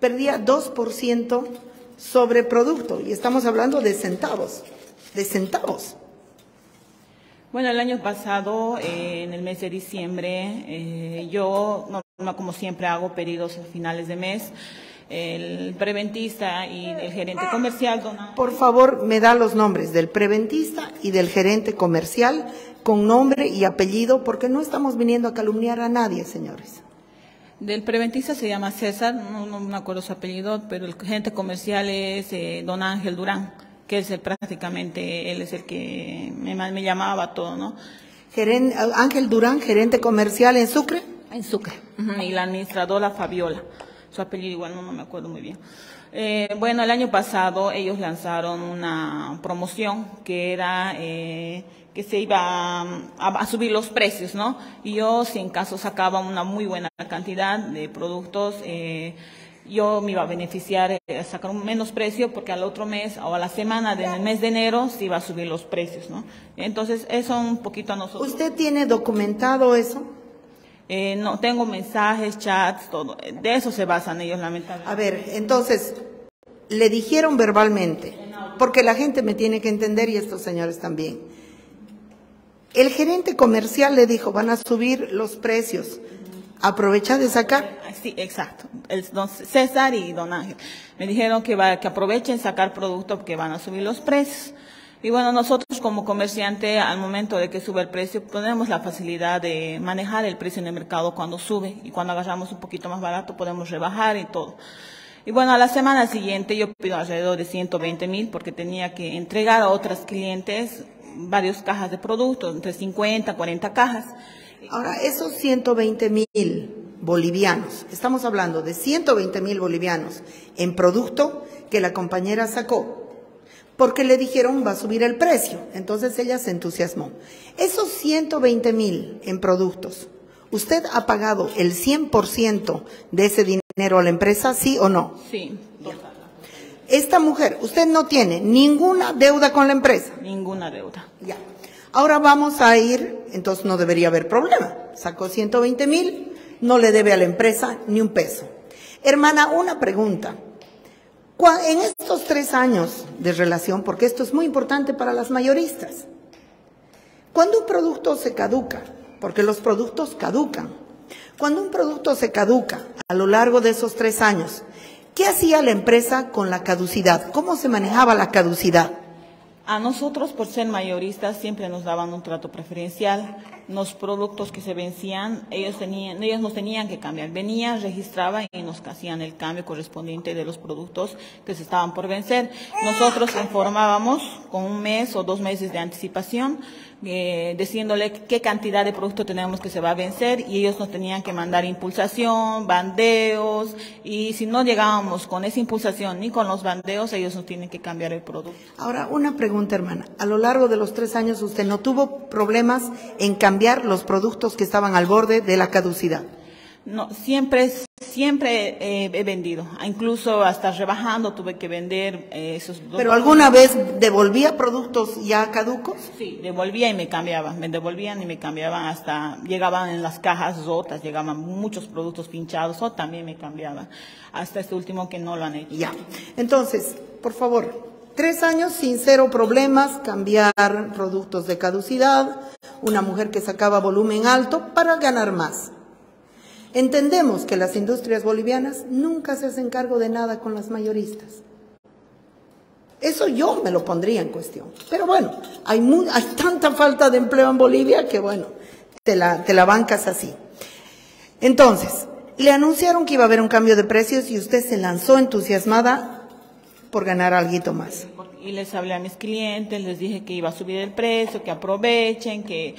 perdía 2% sobre producto. Y estamos hablando de centavos, de centavos. Bueno, el año pasado, en el mes de diciembre, yo, como siempre, hago pedidos a finales de mes. El preventista y el gerente comercial. Por favor, me da los nombres del preventista y del gerente comercial con nombre y apellido, porque no estamos viniendo a calumniar a nadie, señores. Del preventista se llama César, no me acuerdo su apellido, pero el gerente comercial es don Ángel Durán, que es el, prácticamente él es el que me llamaba todo, ¿no? Ángel Durán, gerente comercial en Sucre. En Sucre. Y la administradora Fabiola. Su apellido igual no me acuerdo muy bien. Bueno, el año pasado ellos lanzaron una promoción que era que se iba a subir los precios, ¿no? Y yo, si en caso sacaba una muy buena cantidad de productos, yo me iba a beneficiar a sacar un menos precio porque al otro mes o a la semana del mes de enero se iba a subir los precios, ¿no? Entonces, eso un poquito a nosotros. ¿Usted tiene documentado eso? No, tengo mensajes, chats, todo. De eso se basan ellos, lamentablemente. A ver, entonces, le dijeron verbalmente, porque la gente me tiene que entender y estos señores también. El gerente comercial le dijo, van a subir los precios. Aprovecha de sacar. Sí, exacto. Don César y don Ángel me dijeron que aprovechen sacar productos porque van a subir los precios. Y bueno, nosotros como comerciante, al momento de que sube el precio, tenemos la facilidad de manejar el precio en el mercado cuando sube. Y cuando agarramos un poquito más barato, podemos rebajar y todo. Y bueno, a la semana siguiente yo pido alrededor de 120.000 porque tenía que entregar a otras clientes varias cajas de productos, entre 50, 40 cajas. Ahora, esos 120.000 bolivianos, estamos hablando de 120.000 bolivianos en producto que la compañera sacó, porque le dijeron va a subir el precio, entonces ella se entusiasmó. Esos 120.000 en productos, ¿usted ha pagado el 100% de ese dinero a la empresa, sí o no? Sí, total. Esta mujer, usted no tiene ninguna deuda con la empresa. Ninguna deuda. Ya. Ahora vamos a ir, entonces no debería haber problema. Sacó 120.000, no le debe a la empresa ni un peso. Hermana, una pregunta. En estos 3 años de relación, porque esto es muy importante para las mayoristas, cuando un producto se caduca, porque los productos caducan, cuando un producto se caduca a lo largo de esos 3 años, ¿qué hacía la empresa con la caducidad? ¿Cómo se manejaba la caducidad? A nosotros, por ser mayoristas, siempre nos daban un trato preferencial. Los productos que se vencían, ellos nos tenían que cambiar. Venían, registraban y nos hacían el cambio correspondiente de los productos que se estaban por vencer. Nosotros informábamos con 1 mes o 2 meses de anticipación, diciéndole qué cantidad de producto tenemos que se va a vencer y ellos nos tenían que mandar impulsación, bandeos, y si no llegábamos con esa impulsación ni con los bandeos, ellos nos tienen que cambiar el producto. Ahora, una pregunta, hermana. A lo largo de los 3 años, ¿usted no tuvo problemas en cambiar los productos que estaban al borde de la caducidad? No, siempre he vendido, incluso hasta rebajando tuve que vender esos productos. ¿Pero alguna vez devolvía productos ya caducos? Sí, devolvía y me cambiaban, me devolvían y me cambiaban, hasta llegaban en las cajas rotas, llegaban muchos productos pinchados o también me cambiaban, hasta este último que no lo han hecho. Ya, entonces, por favor, 3 años sin cero problemas, cambiar productos de caducidad, una mujer que sacaba volumen alto para ganar más. Entendemos que las industrias bolivianas nunca se hacen cargo de nada con las mayoristas. Eso yo me lo pondría en cuestión. Pero bueno, hay tanta falta de empleo en Bolivia que bueno, te la bancas así. Entonces, le anunciaron que iba a haber un cambio de precios y usted se lanzó entusiasmada por ganar alguito más. Y les hablé a mis clientes, les dije que iba a subir el precio, que aprovechen, que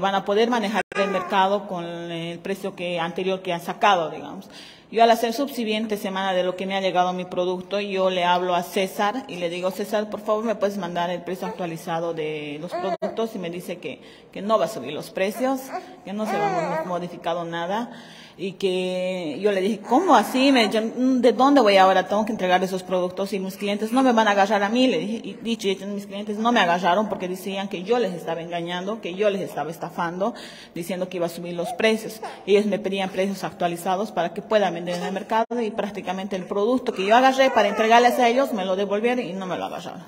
van a poder manejar el mercado con el precio anterior que han sacado, digamos. Yo a la subsiguiente semana de lo que me ha llegado mi producto, yo le hablo a César y le digo, César, por favor, ¿me puedes mandar el precio actualizado de los productos? Y me dice que no va a subir los precios, que no se va a modificado nada. Y que yo le dije, ¿cómo así? ¿De dónde voy ahora? Tengo que entregar esos productos y mis clientes no me van a agarrar a mí. Le dije, y dicho y hecho, mis clientes no me agarraron porque decían que yo les estaba engañando, que yo les estaba estafando, diciendo que iba a subir los precios. Ellos me pedían precios actualizados para que puedan vender en el mercado y prácticamente el producto que yo agarré para entregarles a ellos me lo devolvieron y no me lo agarraron.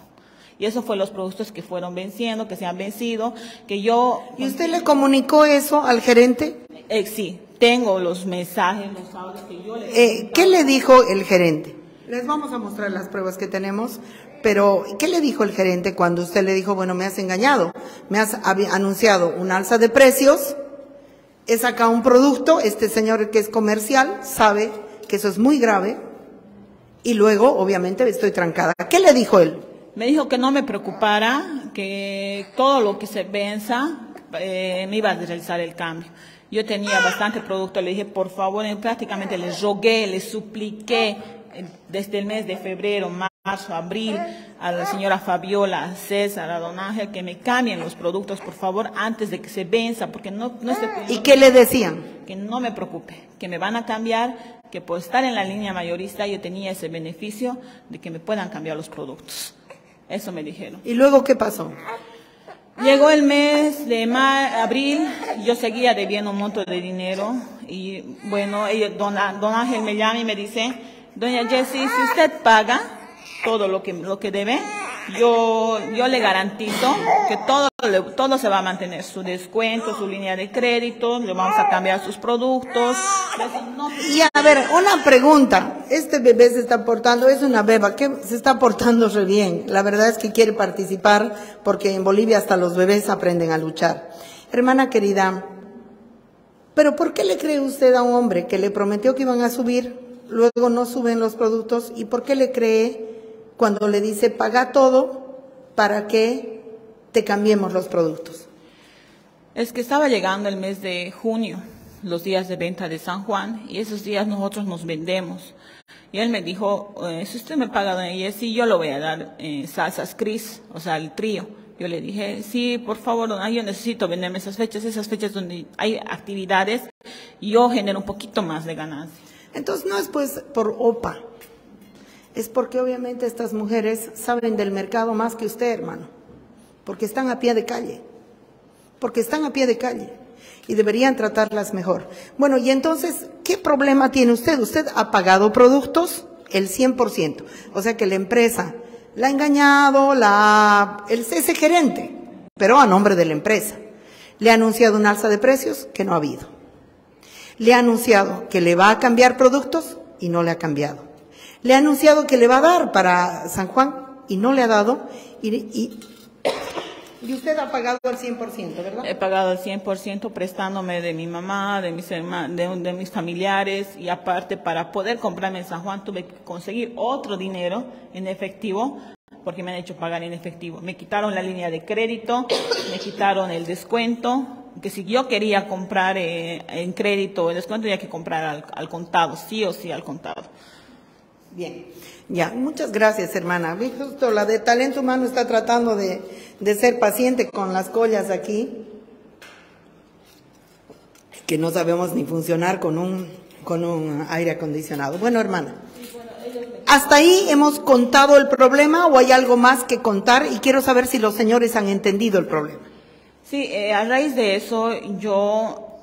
Y eso fue los productos que fueron venciendo, que se han vencido, que yo... ¿Y usted le comunicó eso al gerente? Sí. Tengo los mensajes, los audios que yo les... ¿Qué le dijo el gerente? Les vamos a mostrar las pruebas que tenemos, pero ¿qué le dijo el gerente cuando usted le dijo, bueno, me has engañado, me has anunciado un alza de precios, he sacado un producto, este señor que es comercial sabe que eso es muy grave y luego, obviamente, estoy trancada? ¿Qué le dijo él? Me dijo que no me preocupara, que todo lo que se venza me iba a realizar el cambio. Yo tenía bastante producto, le dije, por favor, prácticamente les rogué, les supliqué, desde el mes de febrero, marzo, abril, a la señora Fabiola, César, a don Ángel, que me cambien los productos, por favor, antes de que se venza, porque no se puede. ¿Y qué le decían? Que no me preocupe, que me van a cambiar, que por estar en la línea mayorista yo tenía ese beneficio de que me puedan cambiar los productos. Eso me dijeron. ¿Y luego qué pasó? Llegó el mes de abril, yo seguía debiendo un monto de dinero y bueno, don Ángel me llama y me dice, doña Jessie, si usted paga todo lo que debe, yo le garantizo que todo se va a mantener, su descuento, su línea de crédito, le vamos a cambiar sus productos. Y a ver, una pregunta, este bebé se está portando, es una beba que se está portando re bien, la verdad es que quiere participar porque en Bolivia hasta los bebés aprenden a luchar. Hermana querida, ¿pero por qué le cree usted a un hombre que le prometió que iban a subir, luego no suben los productos, y por qué le cree cuando le dice paga todo para que te cambiemos los productos? Es que estaba llegando el mes de junio, los días de venta de San Juan, y esos días nosotros nos vendemos. Y él me dijo, si usted me paga, doña Jessie, yo le voy a dar salsas Cris, o sea, el trío. Yo le dije, sí, por favor, doña, yo necesito venderme esas fechas donde hay actividades, y yo genero un poquito más de ganancia. Entonces no es pues por OPA. Es porque obviamente estas mujeres saben del mercado más que usted, hermano, porque están a pie de calle, y deberían tratarlas mejor. Bueno, y entonces, ¿qué problema tiene usted? Usted ha pagado productos el 100%, o sea que la empresa la ha engañado, ese gerente, pero a nombre de la empresa. Le ha anunciado un alza de precios que no ha habido. Le ha anunciado que le va a cambiar productos y no le ha cambiado. Le ha anunciado que le va a dar para San Juan y no le ha dado. Y usted ha pagado al 100%, ¿verdad? He pagado al 100% prestándome de mi mamá, de mis hermanos, de mis familiares. Y aparte, para poder comprarme en San Juan, tuve que conseguir otro dinero en efectivo, porque me han hecho pagar en efectivo. Me quitaron la línea de crédito, me quitaron el descuento, que si yo quería comprar en crédito el descuento, tenía que comprar al contado, sí o sí al contado. Bien, ya, muchas gracias, hermana. Justo la de talento humano está tratando de ser paciente con las collas aquí, que no sabemos ni funcionar con un aire acondicionado. Bueno, hermana, hasta ahí hemos contado el problema, ¿o hay algo más que contar? Y quiero saber si los señores han entendido el problema. Sí, a raíz de eso yo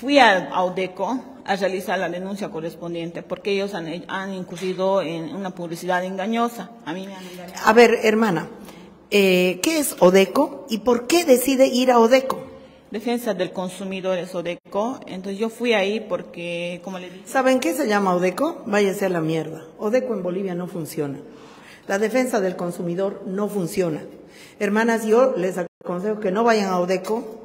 fui a Odeco a realizar la denuncia correspondiente, porque ellos han incurrido en una publicidad engañosa. A mí me han engañado. A ver, hermana, ¿qué es Odeco y por qué decide ir a Odeco? Defensa del Consumidor es Odeco, entonces yo fui ahí porque, como le dije... ¿Saben qué se llama Odeco? Váyase a la mierda. Odeco en Bolivia no funciona. La defensa del consumidor no funciona. Hermanas, yo les aconsejo que no vayan a Odeco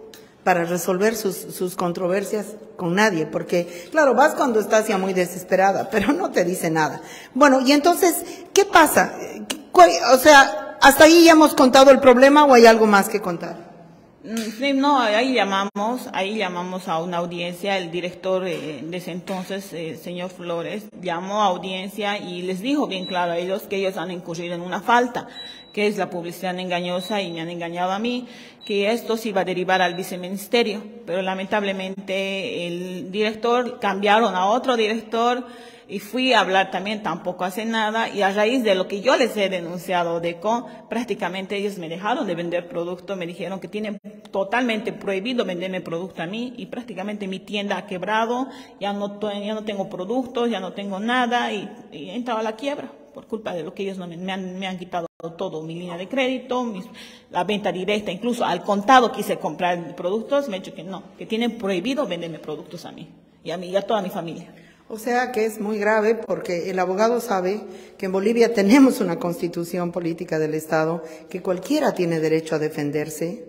para resolver sus controversias con nadie, porque, claro, vas cuando estás ya muy desesperada, pero no te dice nada. Bueno, y entonces, ¿qué pasa? O sea, ¿hasta ahí ya hemos contado el problema o hay algo más que contar? Sí, no, ahí llamamos a una audiencia. El director de ese entonces, señor Flores, llamó a audiencia y les dijo bien claro a ellos que ellos han incurrido en una falta, que es la publicidad engañosa, y me han engañado a mí, que esto se iba a derivar al viceministerio, pero lamentablemente el director, cambiaron a otro director, y fui a hablar también, tampoco hace nada, y a raíz de lo que yo les he denunciado de Odeco, prácticamente ellos me dejaron de vender producto, me dijeron que tienen totalmente prohibido venderme producto a mí, y prácticamente mi tienda ha quebrado, ya no tengo productos, ya no tengo nada, y he entrado a la quiebra, por culpa de lo que ellos me han quitado todo, mi línea de crédito, la venta directa, incluso al contado quise comprar productos, me han dicho que no, que tienen prohibido venderme productos a mí, y a toda mi familia. O sea que es muy grave, porque el abogado sabe que en Bolivia tenemos una constitución política del Estado, que cualquiera tiene derecho a defenderse,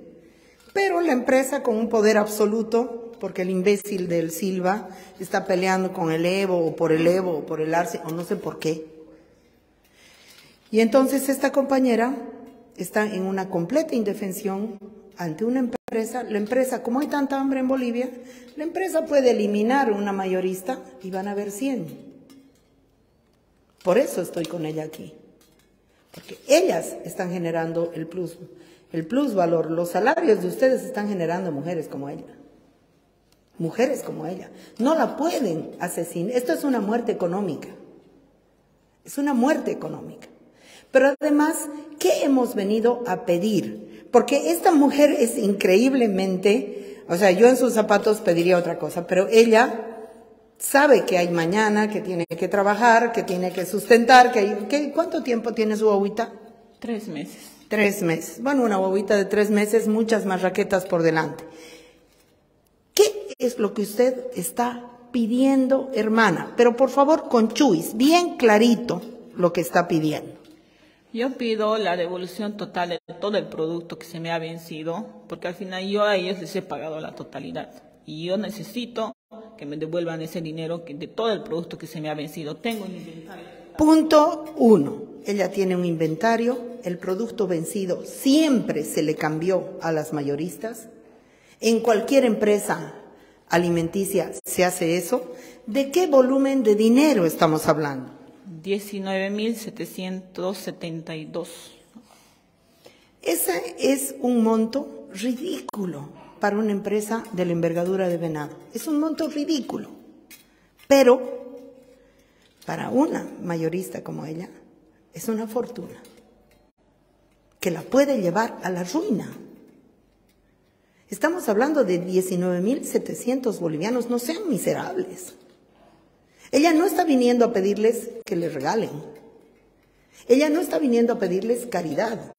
pero la empresa con un poder absoluto, porque el imbécil del Silva está peleando con el Evo, o por el Evo, o por el Arce, o no sé por qué. Y entonces esta compañera está en una completa indefensión ante una empresa. La empresa, como hay tanta hambre en Bolivia, la empresa puede eliminar una mayorista y van a haber 100. Por eso estoy con ella aquí, porque ellas están generando el plusvalor. Los salarios de ustedes están generando mujeres como ella. Mujeres como ella. No la pueden asesinar. Esto es una muerte económica. Es una muerte económica. Pero además, ¿qué hemos venido a pedir? Porque esta mujer es increíblemente, o sea, yo en sus zapatos pediría otra cosa, pero ella sabe que hay mañana, que tiene que trabajar, que tiene que sustentar, que ¿cuánto tiempo tiene su guaguita? 3 meses. 3 meses. Bueno, una guaguita de 3 meses, muchas más raquetas por delante. ¿Qué es lo que usted está pidiendo, hermana? Pero por favor, con chuis, bien clarito lo que está pidiendo. Yo pido la devolución total de todo el producto que se me ha vencido, porque al final yo a ellos les he pagado la totalidad. Y yo necesito que me devuelvan ese dinero de todo el producto que se me ha vencido. Tengo un inventario. Punto 1. Ella tiene un inventario. El producto vencido siempre se le cambió a las mayoristas. En cualquier empresa alimenticia se hace eso. ¿De qué volumen de dinero estamos hablando? 19.772. Ese es un monto ridículo para una empresa de la envergadura de Venado. Es un monto ridículo, pero para una mayorista como ella es una fortuna que la puede llevar a la ruina. Estamos hablando de 19.700 bolivianos, no sean miserables. Ella no está viniendo a pedirles que les regalen. Ella no está viniendo a pedirles caridad.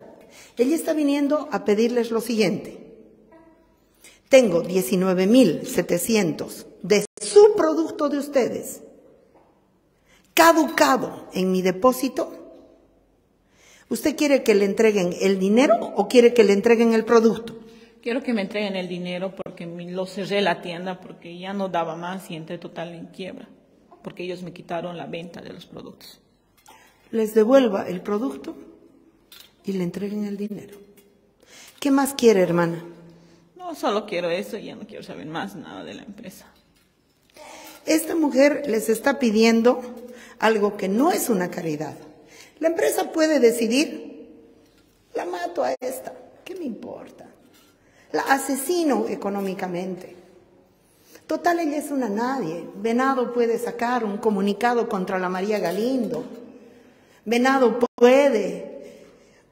Ella está viniendo a pedirles lo siguiente: tengo 19.700 de su producto de ustedes caducado en mi depósito. ¿Usted quiere que le entreguen el dinero o quiere que le entreguen el producto? Quiero que me entreguen el dinero, porque lo cerré la tienda porque ya no daba más y entré total en quiebra, porque ellos me quitaron la venta de los productos. Les devuelva el producto y le entreguen el dinero. ¿Qué más quiere, hermana? No, solo quiero eso y ya no quiero saber más nada de la empresa. Esta mujer les está pidiendo algo que no es una caridad. La empresa puede decidir, la mato a esta, ¿qué me importa? La asesino económicamente. Total, ella es una nadie. Venado puede sacar un comunicado contra la María Galindo. Venado puede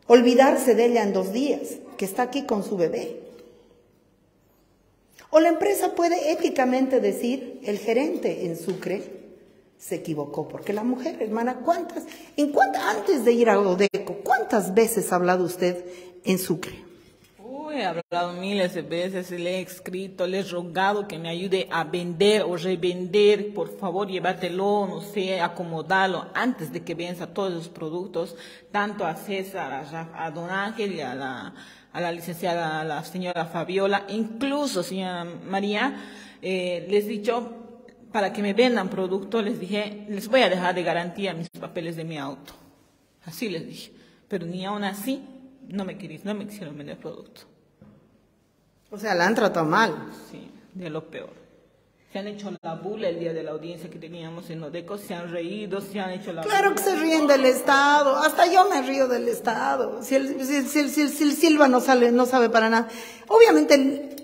olvidarse de ella en 2 días, que está aquí con su bebé. O la empresa puede éticamente decir, el gerente en Sucre se equivocó, porque la mujer, hermana, antes de ir a Odeco, ¿cuántas veces ha hablado usted en Sucre? Uy, he hablado miles de veces, le he escrito, le he rogado que me ayude a vender o revender, por favor, llévatelo, no sé, acomodarlo, antes de que venza todos los productos, tanto a César, a don Ángel y a la licenciada, a la señora Fabiola, incluso señora María, les he dicho, para que me vendan producto, les dije, les voy a dejar de garantía mis papeles de mi auto. Así les dije, pero ni aún así no me quisieron vender producto. O sea, la han tratado mal. Sí, de lo peor. Se han hecho la burla el día de la audiencia que teníamos en Odeco, se han reído, se han hecho la burla. Claro que se ríen del Estado, hasta yo me río del Estado. Si el Silva no sabe para nada. Obviamente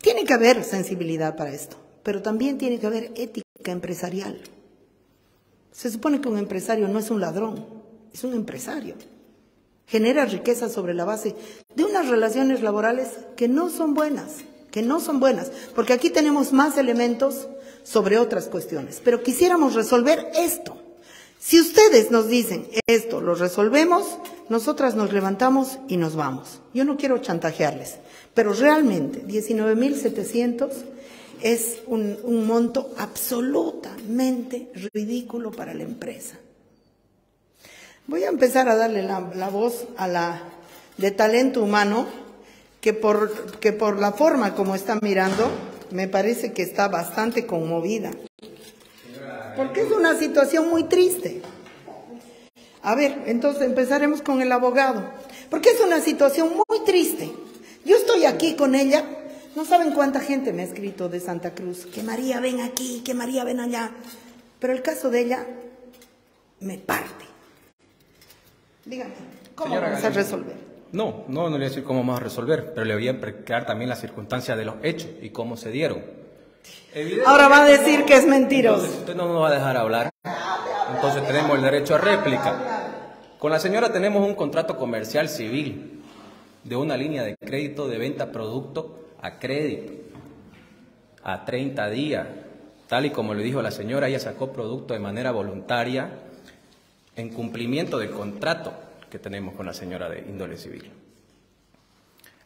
tiene que haber sensibilidad para esto, pero también tiene que haber ética empresarial. Se supone que un empresario no es un ladrón, es un empresario. Genera riqueza sobre la base de unas relaciones laborales que no son buenas. Porque aquí tenemos más elementos sobre otras cuestiones, pero quisiéramos resolver esto. Si ustedes nos dicen esto, lo resolvemos, nosotras nos levantamos y nos vamos. Yo no quiero chantajearles, pero realmente 19.700 es un monto absolutamente ridículo para la empresa. Voy a empezar a darle la voz a la de talento humano, que por la forma como está mirando, me parece que está bastante conmovida, porque es una situación muy triste. A ver, entonces empezaremos con el abogado, porque es una situación muy triste. Yo estoy aquí con ella, no saben cuánta gente me ha escrito de Santa Cruz, que María ven aquí, que María ven allá, pero el caso de ella me parte. Dígame, ¿cómo vamos a resolver? No le voy a decir cómo vamos a resolver, pero le voy a explicar también las circunstancias de los hechos y cómo se dieron. Ahora va a decir que es mentiroso. Usted no nos va a dejar hablar. Entonces tenemos el derecho a réplica. Con la señora tenemos un contrato comercial civil de una línea de crédito de venta producto a crédito a 30 días. Tal y como le dijo la señora, ella sacó producto de manera voluntaria en cumplimiento del contrato que tenemos con la señora de índole civil.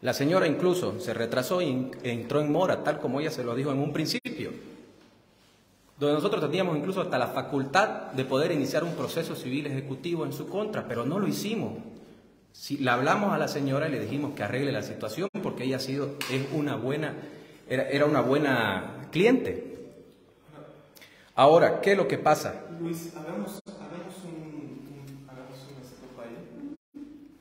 La señora incluso se retrasó e entró en mora, tal como ella se lo dijo en un principio, donde nosotros teníamos incluso hasta la facultad de poder iniciar un proceso civil ejecutivo en su contra, pero no lo hicimos. Si le hablamos a la señora y le dijimos que arregle la situación porque ella era una buena cliente. Ahora, ¿qué es lo que pasa? Luis, hagamos un stop ahí.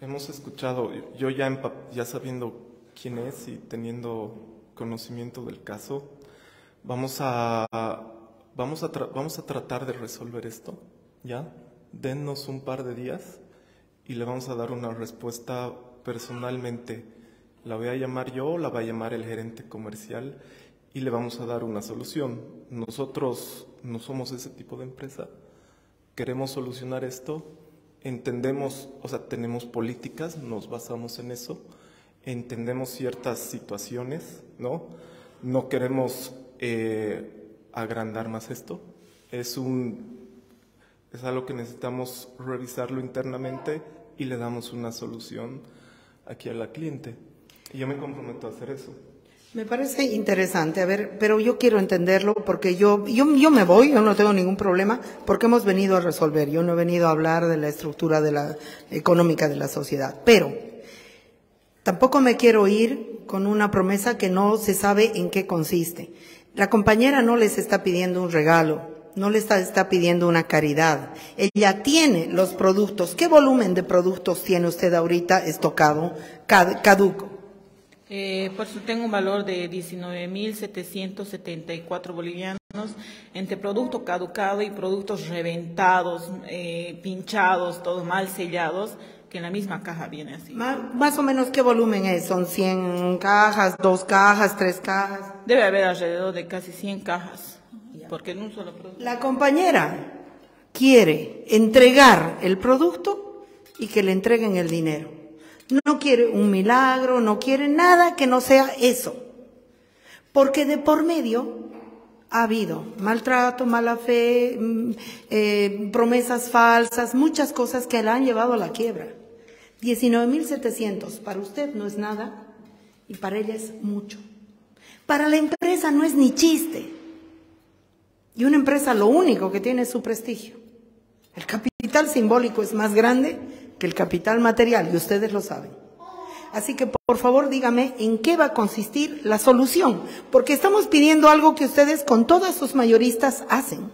Hemos escuchado, yo ya sabiendo quién es y teniendo conocimiento del caso, vamos a tratar de resolver esto, ¿ya? Dennos un par de días y le vamos a dar una respuesta personalmente. La voy a llamar yo, la va a llamar el gerente comercial y le vamos a dar una solución. Nosotros no somos ese tipo de empresa, queremos solucionar esto, entendemos, o sea, tenemos políticas, nos basamos en eso, entendemos ciertas situaciones, ¿no? No queremos agrandar más esto, es algo que necesitamos revisarlo internamente y le damos una solución aquí a la cliente. Y yo me comprometo a hacer eso. Me parece interesante, a ver, pero yo quiero entenderlo porque yo me voy, yo no tengo ningún problema, porque hemos venido a resolver, yo no he venido a hablar de la estructura de la económica de la sociedad, pero tampoco me quiero ir con una promesa que no se sabe en qué consiste. La compañera no les está pidiendo un regalo, no les está pidiendo una caridad, ella tiene los productos. ¿Qué volumen de productos tiene usted ahorita estocado, caduco? Por eso tengo un valor de 19.774 bolivianos entre productos caducados y productos reventados, pinchados, todos mal sellados, que en la misma caja viene así. Más o menos, ¿qué volumen es? ¿Son 100 cajas, 2 cajas, 3 cajas? Debe haber alrededor de casi 100 cajas, porque en un solo producto. La compañera quiere entregar el producto y que le entreguen el dinero. No quiere un milagro, no quiere nada que no sea eso. Porque de por medio ha habido maltrato, mala fe, promesas falsas, muchas cosas que la han llevado a la quiebra. 19.700 para usted no es nada y para ella es mucho. Para la empresa no es ni chiste. Y una empresa lo único que tiene es su prestigio. El capital simbólico es más grande que el capital material, y ustedes lo saben. Así que, por favor, dígame en qué va a consistir la solución, porque estamos pidiendo algo que ustedes con todas sus mayoristas hacen.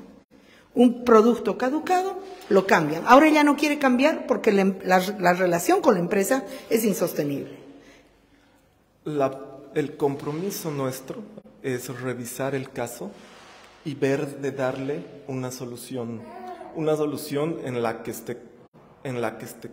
Un producto caducado, lo cambian. Ahora ella no quiere cambiar porque la relación con la empresa es insostenible. El compromiso nuestro es revisar el caso y ver de darle una solución en la que esté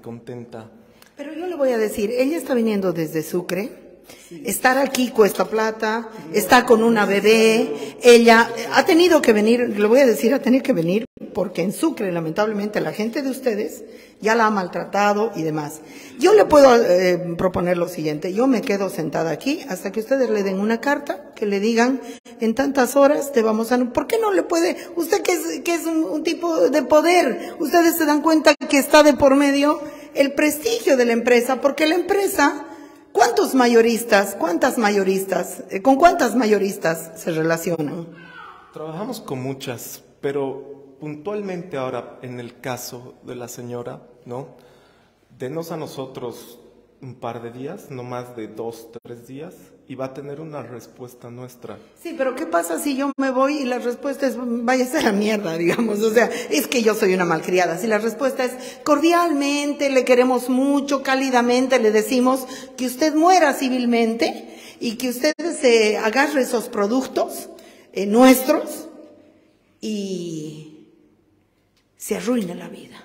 contenta. Pero yo le voy a decir, ella está viniendo desde Sucre, sí. Estar aquí cuesta plata, no, está con una bebé, ella ha tenido que venir, le voy a decir, ha tenido que venir porque en Sucre, lamentablemente, la gente de ustedes ya la ha maltratado y demás. Yo le puedo proponer lo siguiente, yo me quedo sentada aquí hasta que ustedes le den una carta, que le digan, en tantas horas te vamos a... ¿Por qué no le puede? Usted que es un tipo de poder, ustedes se dan cuenta que está de por medio el prestigio de la empresa, porque la empresa, ¿cuántos mayoristas, con cuántas mayoristas se relacionan? Trabajamos con muchas, pero... puntualmente ahora, en el caso de la señora, ¿no? Denos a nosotros un par de días, no más de 2, 3 días, y va a tener una respuesta nuestra. Sí, pero ¿qué pasa si yo me voy y la respuesta es, váyase a la mierda, digamos? O sea, es que yo soy una malcriada. Si la respuesta es, cordialmente, le queremos mucho, cálidamente, le decimos que usted muera civilmente y que usted se agarre esos productos nuestros y... se arruina la vida.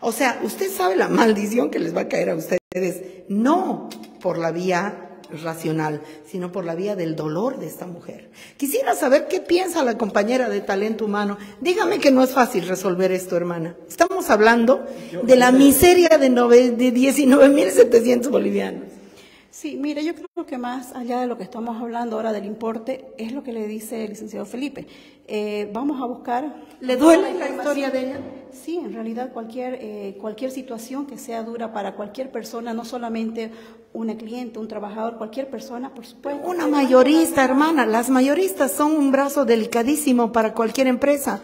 O sea, usted sabe la maldición que les va a caer a ustedes, no por la vía racional, sino por la vía del dolor de esta mujer. Quisiera saber qué piensa la compañera de talento humano. Dígame que no es fácil resolver esto, hermana. Estamos hablando de la miseria de 19.700 bolivianos. Sí, mire, yo creo que más allá de lo que estamos hablando ahora del importe, es lo que le dice el licenciado Felipe. Vamos a buscar... ¿Le duele la historia de ella? Sí, en realidad cualquier situación que sea dura para cualquier persona, no solamente una cliente, un trabajador, cualquier persona, por supuesto. Una mayorista, hermana, las mayoristas son un brazo delicadísimo para cualquier empresa,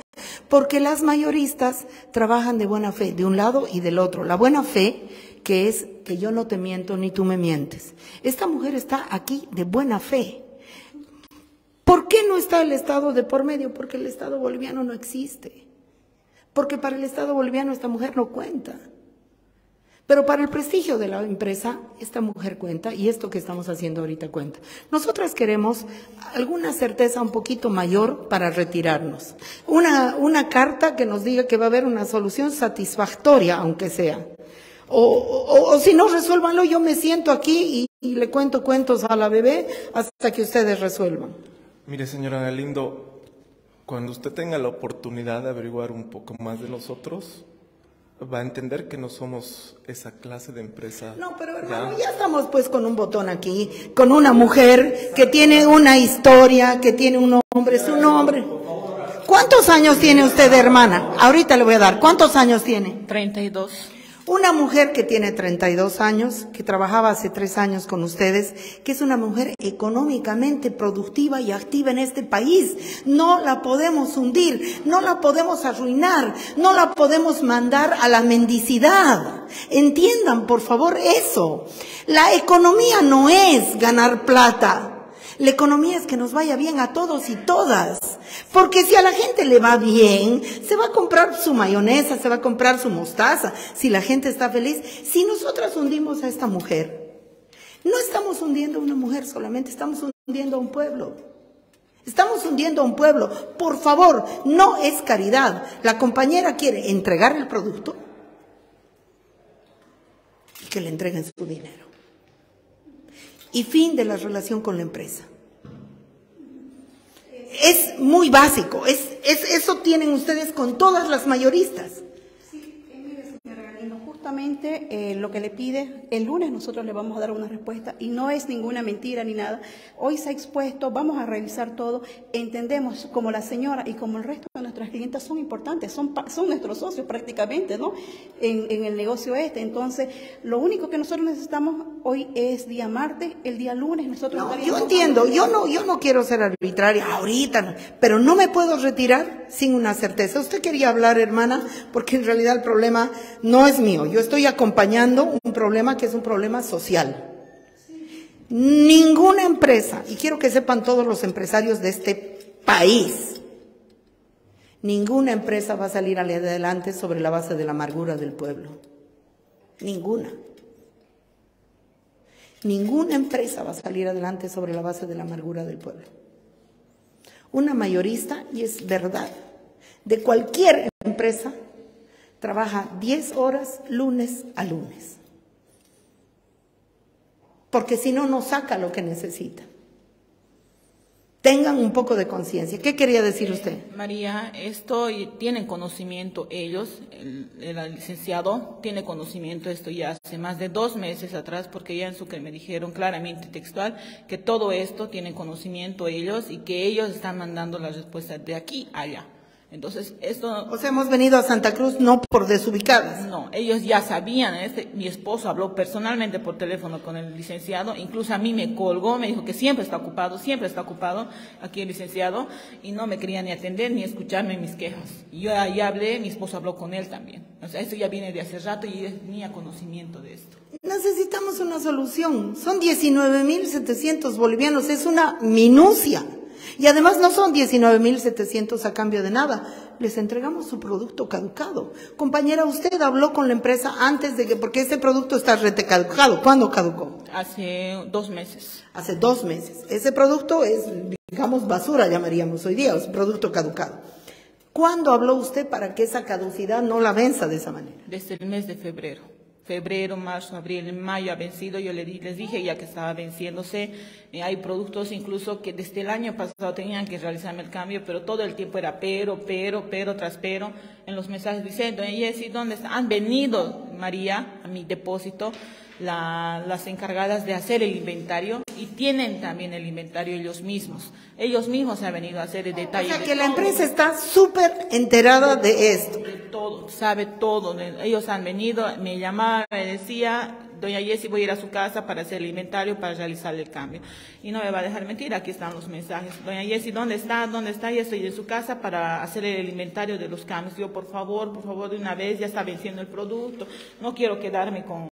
porque las mayoristas trabajan de buena fe, de un lado y del otro. La buena fe... que es que yo no te miento ni tú me mientes. Esta mujer está aquí de buena fe. ¿Por qué no está el Estado de por medio? Porque el Estado boliviano no existe. Porque para el Estado boliviano esta mujer no cuenta. Pero para el prestigio de la empresa, esta mujer cuenta, y esto que estamos haciendo ahorita cuenta. Nosotras queremos alguna certeza un poquito mayor para retirarnos. Una carta que nos diga que va a haber una solución satisfactoria, aunque sea. O si no, resuélvanlo, yo me siento aquí y le cuento cuentos a la bebé hasta que ustedes resuelvan. Mire, señora Galindo, cuando usted tenga la oportunidad de averiguar un poco más de nosotros, va a entender que no somos esa clase de empresa. No, pero hermano, ya estamos pues con un botón aquí, con una mujer que tiene una historia, que tiene un hombre, su nombre. ¿Cuántos años tiene usted, hermana? Ahorita le voy a dar. ¿Cuántos años tiene? 32. Una mujer que tiene 32 años, que trabajaba hace 3 años con ustedes, que es una mujer económicamente productiva y activa en este país. No la podemos hundir, no la podemos arruinar, no la podemos mandar a la mendicidad. Entiendan, por favor, eso. La economía no es ganar plata. La economía es que nos vaya bien a todos y todas, porque si a la gente le va bien, se va a comprar su mayonesa, se va a comprar su mostaza, si la gente está feliz. Si nosotras hundimos a esta mujer, no estamos hundiendo a una mujer solamente, estamos hundiendo a un pueblo. Estamos hundiendo a un pueblo. Por favor, no es caridad. La compañera quiere entregar el producto y que le entreguen su dinero. Y fin de la relación con la empresa. Es muy básico, eso tienen ustedes con todas las mayoristas. Sí, mire, señora Galindo, justamente lo que le pide, el lunes nosotros le vamos a dar una respuesta y no es ninguna mentira ni nada. Hoy se ha expuesto, vamos a revisar todo, entendemos como la señora y como el resto de nuestras clientas son importantes, son nuestros socios prácticamente, ¿no? En el negocio este, entonces lo único que nosotros necesitamos hoy es día martes, el día lunes nosotros... No, yo entiendo, yo no quiero ser arbitraria ahorita, no, pero no me puedo retirar sin una certeza. Usted quería hablar, hermana, porque en realidad el problema no es mío, yo estoy acompañando un problema que es un problema social. Ninguna empresa, y quiero que sepan todos los empresarios de este país, ninguna empresa va a salir adelante sobre la base de la amargura del pueblo. Ninguna. Ninguna empresa va a salir adelante sobre la base de la amargura del pueblo. Una mayorista, y es verdad, de cualquier empresa, trabaja 10 horas lunes a lunes. Porque si no, no saca lo que necesita. Tengan un poco de conciencia. ¿Qué quería decir usted? María, esto tienen conocimiento ellos, el licenciado tiene conocimiento de esto ya hace más de 2 meses atrás, porque ya en su que me dijeron claramente textual que todo esto tienen conocimiento ellos y que ellos están mandando las respuestas de aquí a allá. Entonces, esto... O sea, hemos venido a Santa Cruz no por desubicadas. No, ellos ya sabían. Mi esposo habló personalmente por teléfono con el licenciado. Incluso a mí me colgó, me dijo que siempre está ocupado aquí el licenciado. Y no me quería ni atender ni escucharme mis quejas. Yo ya hablé, mi esposo habló con él también. O sea, esto ya viene de hace rato y él tenía conocimiento de esto. Necesitamos una solución. Son 19.700 bolivianos, es una minucia. Y además no son 19.700 a cambio de nada. Les entregamos su producto caducado. Compañera, usted habló con la empresa antes de que... Porque ese producto está rete caducado. ¿Cuándo caducó? Hace 2 meses. Hace 2 meses. Ese producto es, digamos, basura, llamaríamos hoy día. Es producto caducado. ¿Cuándo habló usted para que esa caducidad no la venza de esa manera? Desde el mes de febrero. Febrero, marzo, abril, mayo ha vencido. Yo les dije ya que estaba venciéndose. Hay productos incluso que desde el año pasado tenían que realizarme el cambio, pero todo el tiempo era pero tras pero en los mensajes diciendo, Jessy, ¿dónde están? Han venido, María, a mi depósito, las encargadas de hacer el inventario, y tienen también el inventario ellos mismos. Ellos mismos han venido a hacer el detalle. O sea, que la empresa está súper enterada de esto. De todo, sabe todo. Ellos han venido, me llamaba, me decía, doña Jessy, voy a ir a su casa para hacer el inventario, para realizar el cambio. Y no me va a dejar mentir, aquí están los mensajes. Doña Jessy, ¿dónde está? ¿Dónde está? Ya estoy en su casa para hacer el inventario de los cambios. Yo, por favor, de una vez, ya está venciendo el producto. No quiero quedarme con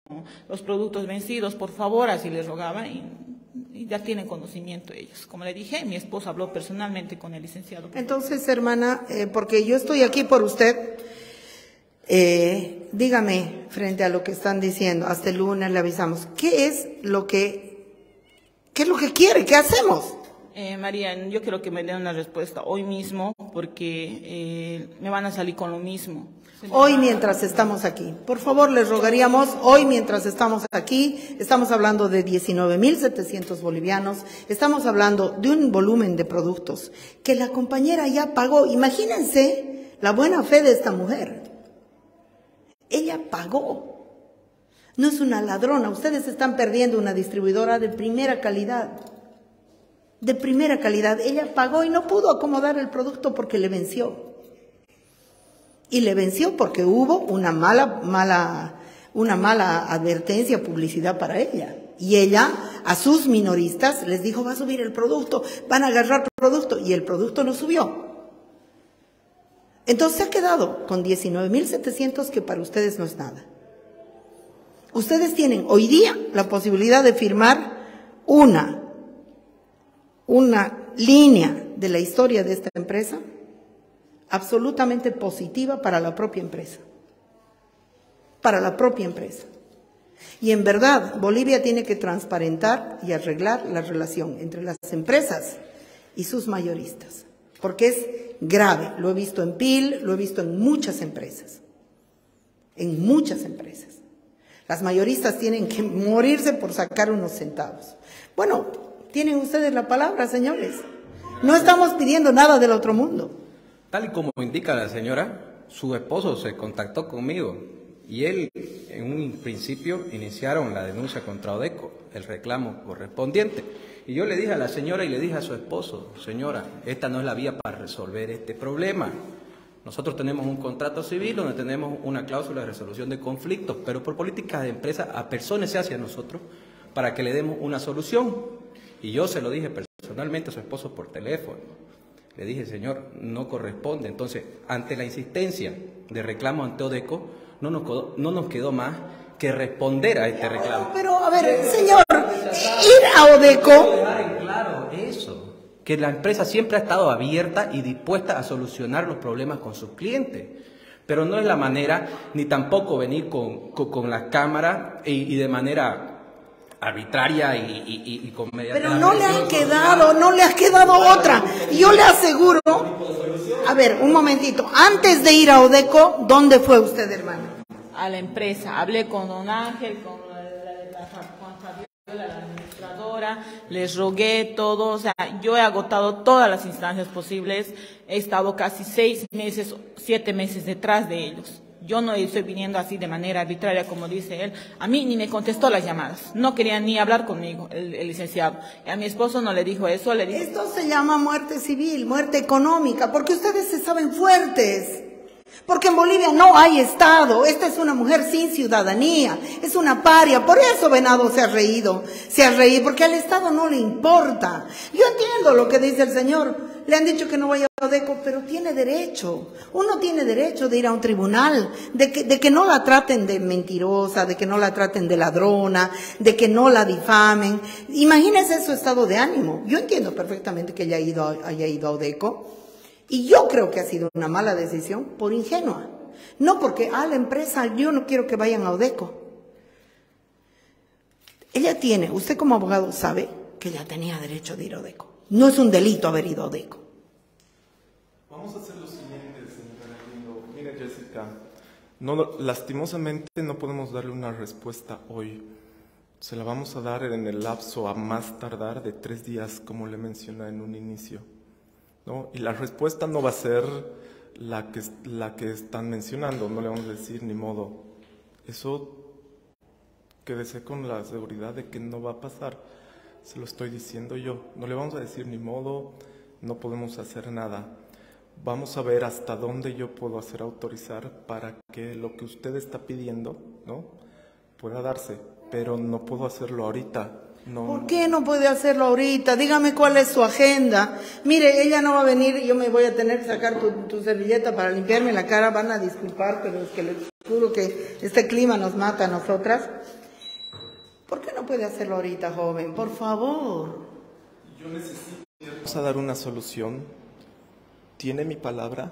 los productos vencidos, por favor, así les rogaba, y ya tienen conocimiento ellos. Como le dije, mi esposo habló personalmente con el licenciado. Entonces, hermana, porque yo estoy aquí por usted, dígame, frente a lo que están diciendo, hasta el lunes le avisamos, ¿qué es lo que quiere? ¿Qué hacemos? María, yo quiero que me den una respuesta hoy mismo, porque me van a salir con lo mismo. Hoy mientras estamos aquí, por favor les rogaríamos, hoy mientras estamos aquí, estamos hablando de 19.700 bolivianos, estamos hablando de un volumen de productos que la compañera ya pagó. Imagínense la buena fe de esta mujer. Ella pagó, no es una ladrona. Ustedes están perdiendo una distribuidora de primera calidad. De primera calidad, ella pagó y no pudo acomodar el producto porque le venció. Y le venció porque hubo una mala advertencia, publicidad para ella. Y ella, a sus minoristas, les dijo, va a subir el producto, van a agarrar el producto. Y el producto no subió. Entonces se ha quedado con 19.700, que para ustedes no es nada. Ustedes tienen hoy día la posibilidad de firmar una línea de la historia de esta empresa absolutamente positiva para la propia empresa. Para la propia empresa. Y en verdad, Bolivia tiene que transparentar y arreglar la relación entre las empresas y sus mayoristas. Porque es grave. Lo he visto en PIL, lo he visto en muchas empresas. En muchas empresas. Las mayoristas tienen que morirse por sacar unos centavos. Bueno, tienen ustedes la palabra, señores. No estamos pidiendo nada del otro mundo. Tal y como indica la señora, su esposo se contactó conmigo y él, en un principio, iniciaron la denuncia contra Odeco, el reclamo correspondiente. Y yo le dije a la señora y le dije a su esposo, señora, esta no es la vía para resolver este problema. Nosotros tenemos un contrato civil donde tenemos una cláusula de resolución de conflictos, pero por políticas de empresa, apersónese hacia nosotros para que le demos una solución. Y yo se lo dije personalmente a su esposo por teléfono. Le dije, señor, no corresponde. Entonces, ante la insistencia de reclamo ante Odeco, no nos quedó más que responder a este reclamo. Pero, a ver, señor, ir a Odeco... Claro, eso. Que la empresa siempre ha estado abierta y dispuesta a solucionar los problemas con sus clientes. Pero no es la manera, ni tampoco venir con la cámara y de manera... arbitraria y con media. Pero no le ha quedado, no le ha quedado otra. Yo le aseguro. A ver, un momentito. Antes de ir a Odeco, ¿dónde fue usted, hermano? A la empresa. Hablé con don Ángel, con la administradora, les rogué todo. O sea, yo he agotado todas las instancias posibles. He estado casi 6 meses, 7 meses detrás de ellos. Yo no estoy viniendo así de manera arbitraria, como dice él. A mí ni me contestó las llamadas. No quería ni hablar conmigo, el licenciado. A mi esposo no le dijo eso. Le dijo... Esto se llama muerte civil, muerte económica, porque ustedes se saben fuertes. Porque en Bolivia no hay Estado. Esta es una mujer sin ciudadanía. Es una paria. Por eso Venado se ha reído. Se ha reído porque al Estado no le importa. Yo entiendo lo que dice el señor. Le han dicho que no vaya a Odeco, pero tiene derecho. Uno tiene derecho de ir a un tribunal, de que no la traten de mentirosa, de que no la traten de ladrona, de que no la difamen. Imagínense su estado de ánimo. Yo entiendo perfectamente que haya ido a Odeco. Y yo creo que ha sido una mala decisión por ingenua. No porque a la empresa, yo no quiero que vayan a Odeco. Ella tiene, usted como abogado sabe que ella tenía derecho de ir a Odeco. No es un delito haber ido a Odeco. Vamos a hacer lo siguiente, etcétera. No, lastimosamente no podemos darle una respuesta hoy. Se la vamos a dar en el lapso a más tardar de 3 días, como le mencioné en un inicio, ¿no? Y la respuesta no va a ser la que están mencionando. No le vamos a decir ni modo. Eso quédese con la seguridad de que no va a pasar. Se lo estoy diciendo yo. No le vamos a decir ni modo, no podemos hacer nada. Vamos a ver hasta dónde yo puedo hacer autorizar para que lo que usted está pidiendo, ¿no?, pueda darse, pero no puedo hacerlo ahorita. No. ¿Por qué no puede hacerlo ahorita? Dígame cuál es su agenda. Mire, ella no va a venir, yo me voy a tener que sacar tu servilleta para limpiarme la cara, van a disculpar, pero es que les juro que este clima nos mata a nosotras. ¿Por qué no puede hacerlo ahorita, joven? Por favor. Yo necesito... Vamos a dar una solución. Tiene mi palabra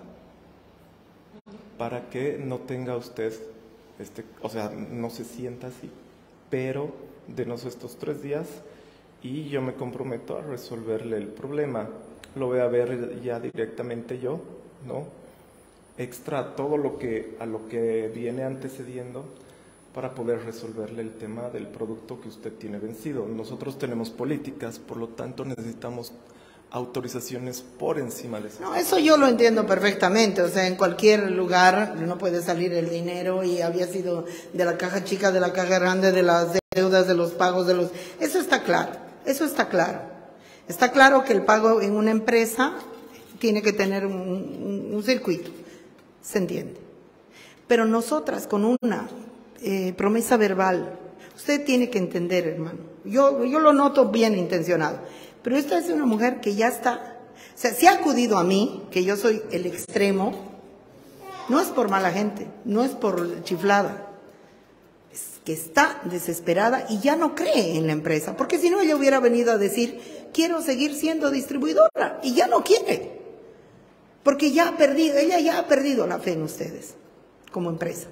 para que no tenga usted, o sea, no se sienta así, pero denos estos 3 días y yo me comprometo a resolverle el problema. Lo voy a ver ya directamente yo, ¿no? Extra todo lo que, a lo que viene antecediendo para poder resolverle el tema del producto que usted tiene vencido. Nosotros tenemos políticas, por lo tanto necesitamos autorizaciones por encima de eso. No, eso yo lo entiendo perfectamente, o sea, en cualquier lugar no puede salir el dinero y había sido de la caja chica, de la caja grande, de las deudas, de los pagos, de los... Eso está claro, eso está claro. Está claro que el pago en una empresa tiene que tener un circuito, se entiende. Pero nosotras con una promesa verbal, usted tiene que entender, hermano, yo lo noto bien intencionado. Pero esta es una mujer que ya está, o sea, si ha acudido a mí, que yo soy el extremo, no es por mala gente, no es por chiflada, es que está desesperada y ya no cree en la empresa, porque si no ella hubiera venido a decir, quiero seguir siendo distribuidora, y ya no quiere, porque ya ha perdido, ella ya ha perdido la fe en ustedes, como empresa.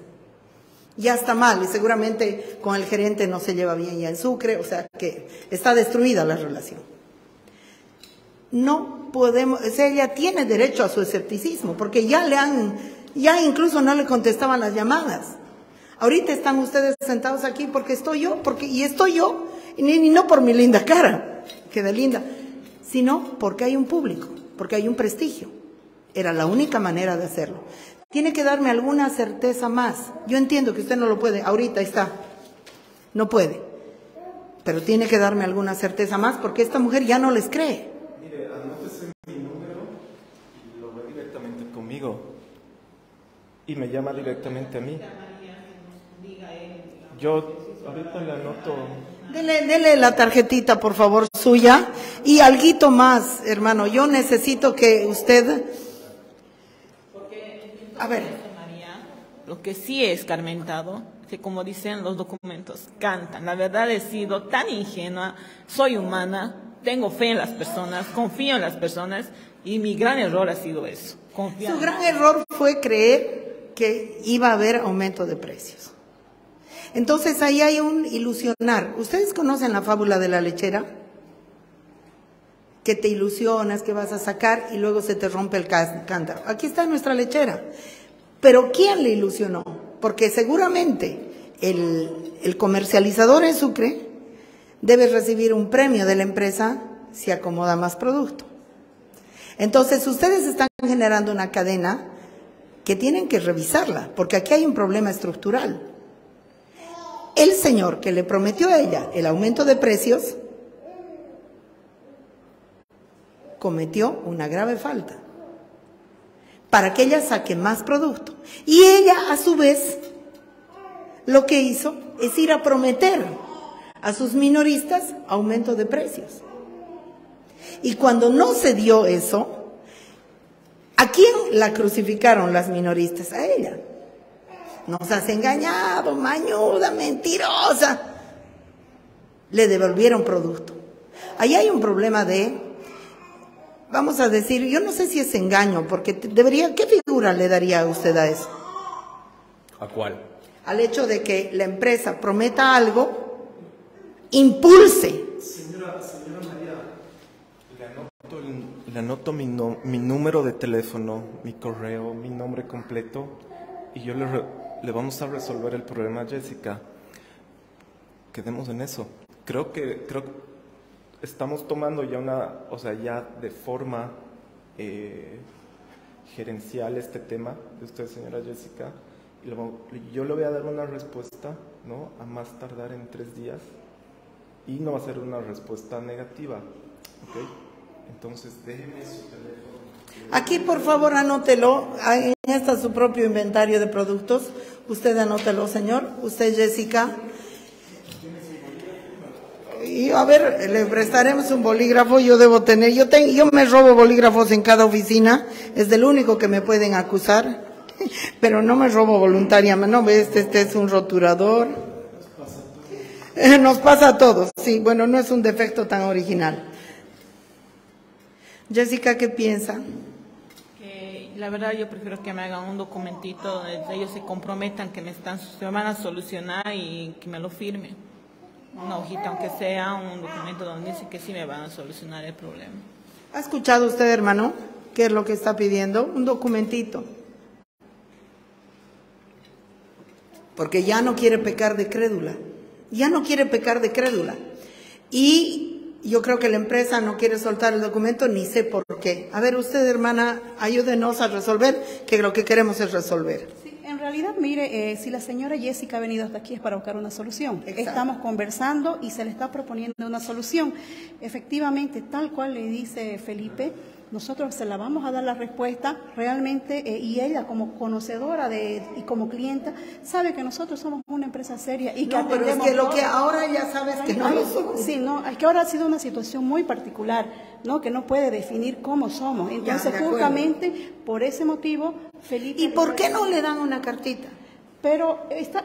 Ya está mal, y seguramente con el gerente no se lleva bien ya en Sucre, o sea, que está destruida la relación. No podemos, o sea, ella tiene derecho a su escepticismo, porque ya incluso no le contestaban las llamadas. Ahorita están ustedes sentados aquí porque estoy yo, y no por mi linda cara, que de linda, sino porque hay un público, porque hay un prestigio. Era la única manera de hacerlo. Tiene que darme alguna certeza más. Yo entiendo que usted no lo puede, ahorita está, no puede, pero tiene que darme alguna certeza más, porque esta mujer ya no les cree. Anótese mi número y lo ve directamente conmigo y me llama directamente a mí. Yo ahorita le anoto. Dele la tarjetita, por favor, suya, y alguito más, hermano. Yo necesito que usted... A ver. Lo que sí es, Carmentado, que como dicen los documentos, cantan. La verdad he sido tan ingenua, soy humana. Tengo fe en las personas, confío en las personas y mi gran error ha sido eso. Su gran error fue creer que iba a haber aumento de precios. Entonces ahí hay un ilusionar. ¿Ustedes conocen la fábula de la lechera? Que te ilusionas, que vas a sacar y luego se te rompe el cántaro. Aquí está nuestra lechera. Pero ¿quién le ilusionó? Porque seguramente el comercializador en Sucre debe recibir un premio de la empresa si acomoda más producto. Entonces, ustedes están generando una cadena que tienen que revisarla, porque aquí hay un problema estructural. El señor que le prometió a ella el aumento de precios cometió una grave falta para que ella saque más producto. Y ella, a su vez, lo que hizo es ir a prometer a sus minoristas aumento de precios. Y cuando no se dio eso, ¿a quién la crucificaron las minoristas? A ella. Nos has engañado, mañuda, mentirosa. Le devolvieron producto. Ahí hay un problema de, vamos a decir, yo no sé si es engaño, porque debería, ¿qué figura le daría a usted a eso? ¿A cuál? Al hecho de que la empresa prometa algo, impulse. Señora María, le anoto mi número de teléfono, mi correo, mi nombre completo y yo le vamos a resolver el problema a Jessica. Quedemos en eso. Creo que estamos tomando ya ya de forma gerencial este tema de usted, señora Jessica. Yo le voy a dar una respuesta, ¿no? A más tardar en 3 días, y no va a ser una respuesta negativa, ¿ok? Entonces, déjeme su teléfono. Aquí, por favor, anótelo. Ahí está su propio inventario de productos. Usted anótelo, señor. Usted, Jessica. Y a ver, le prestaremos un bolígrafo. Yo debo tener, yo me robo bolígrafos en cada oficina. Es del único que me pueden acusar. Pero no me robo voluntariamente. No, este es un roturador. Nos pasa a todos. Sí, bueno, no es un defecto tan original. Jessica, ¿qué piensa? Que la verdad yo prefiero que me hagan un documentito donde ellos se comprometan que se van a solucionar y que me lo firmen. Una hojita, aunque sea un documento donde dice que sí me van a solucionar el problema. ¿Ha escuchado usted, hermano, qué es lo que está pidiendo? Un documentito. Porque ya no quiere pecar de crédula. Ya no quiere pecar de crédula. Y yo creo que la empresa no quiere soltar el documento, ni sé por qué. A ver, usted, hermana, ayúdenos a resolver, que lo que queremos es resolver. Sí, en realidad, mire, si la señora Jessica ha venido hasta aquí es para buscar una solución. Exacto. Estamos conversando y se le está proponiendo una solución. Efectivamente, tal cual le dice Felipe, nosotros se la vamos a dar la respuesta realmente, y ella como conocedora y como clienta sabe que nosotros somos una empresa seria y que atendemos. Pero es que lo que ahora ya sabes que no lo somos. Sí, no, es que ahora ha sido una situación muy particular, ¿no? Que no puede definir cómo somos. Entonces, ya, justamente por ese motivo, Felipe... ¿Y por qué no le dan una cartita? Pero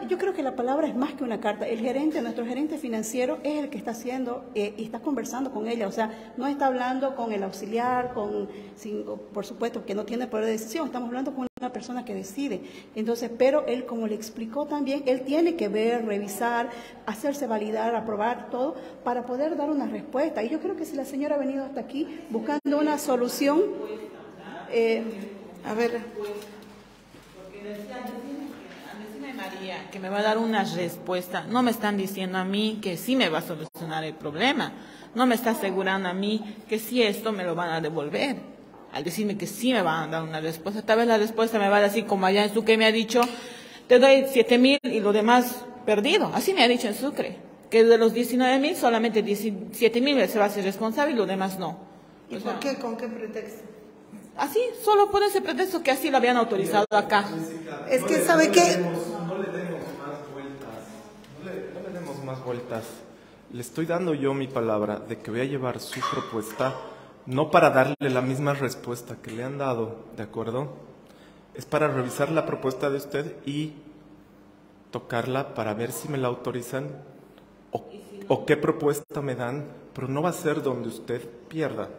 yo creo que la palabra es más que una carta. El gerente, nuestro gerente financiero, es el que está haciendo y está conversando con ella. O sea, no está hablando con el auxiliar, por supuesto que no tiene poder de decisión. Estamos hablando con una persona que decide. Entonces, pero él, como le explicó también, él tiene que ver, revisar, hacerse validar, aprobar todo para poder dar una respuesta. Y yo creo que si la señora ha venido hasta aquí buscando una solución... a ver... María, que me va a dar una respuesta. No me están diciendo a mí que sí me va a solucionar el problema. No me está asegurando a mí que sí esto me lo van a devolver. Al decirme que sí me van a dar una respuesta, tal vez la respuesta me va a decir como allá en Sucre me ha dicho, te doy 7.000 y lo demás perdido. Así me ha dicho en Sucre, que de los 19.000 solamente 17.000 se va a hacer responsable y lo demás no. ¿Y o sea, por qué? ¿Con qué pretexto? Así, solo por ese pretexto que así lo habían autorizado acá. Es que sabe que... No le demos más vueltas. Le estoy dando yo mi palabra de que voy a llevar su propuesta, no para darle la misma respuesta que le han dado, ¿de acuerdo? Es para revisar la propuesta de usted y tocarla para ver si me la autorizan o qué propuesta me dan, pero no va a ser donde usted pierda.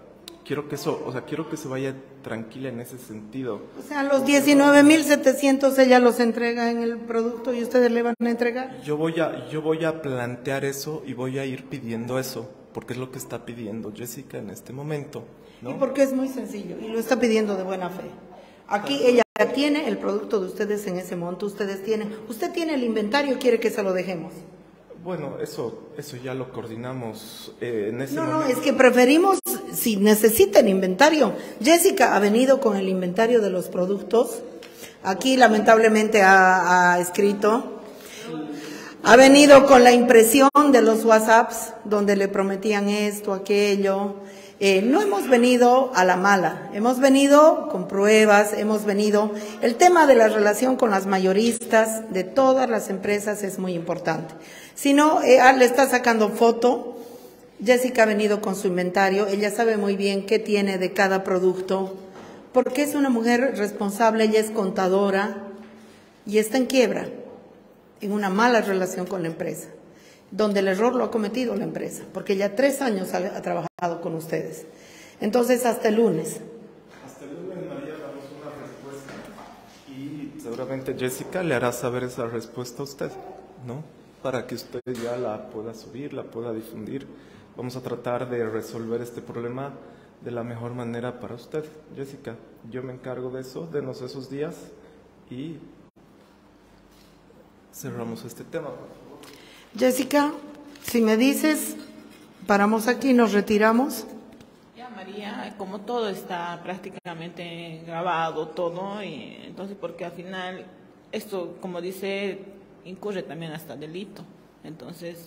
Quiero que eso, quiero que se vaya tranquila en ese sentido. O sea, los 19.700 ella los entrega en el producto y ustedes le van a entregar. Yo voy a plantear eso y voy a ir pidiendo eso, porque es lo que está pidiendo Jessica en este momento, ¿no? Y porque es muy sencillo y lo está pidiendo de buena fe. Aquí ella tiene el producto de ustedes en ese monto, usted tiene el inventario, quiere que se lo dejemos. Bueno, eso ya lo coordinamos en ese momento. No, es que preferimos, si necesitan inventario. Jessica ha venido con el inventario de los productos. Aquí lamentablemente ha escrito. Ha venido con la impresión de los WhatsApps, donde le prometían esto, aquello. No hemos venido a la mala, hemos venido con pruebas, el tema de la relación con las mayoristas de todas las empresas es muy importante. Si no, le está sacando foto. Jessica ha venido con su inventario, ella sabe muy bien qué tiene de cada producto, porque es una mujer responsable, ella es contadora y está en quiebra, en una mala relación con la empresa, donde el error lo ha cometido la empresa, porque ya 3 años ha trabajado con ustedes. Entonces, hasta el lunes. Hasta el lunes, María, damos una respuesta y seguramente Jessica le hará saber esa respuesta a usted, ¿no? Para que usted ya la pueda subir, la pueda difundir. Vamos a tratar de resolver este problema de la mejor manera para usted, Jessica. Yo me encargo de eso, denos esos días y cerramos este tema. Jessica, si me dices, paramos aquí, nos retiramos. Ya, María, como todo está prácticamente grabado, todo, y entonces porque al final esto, como dice, incurre también hasta delito. Entonces,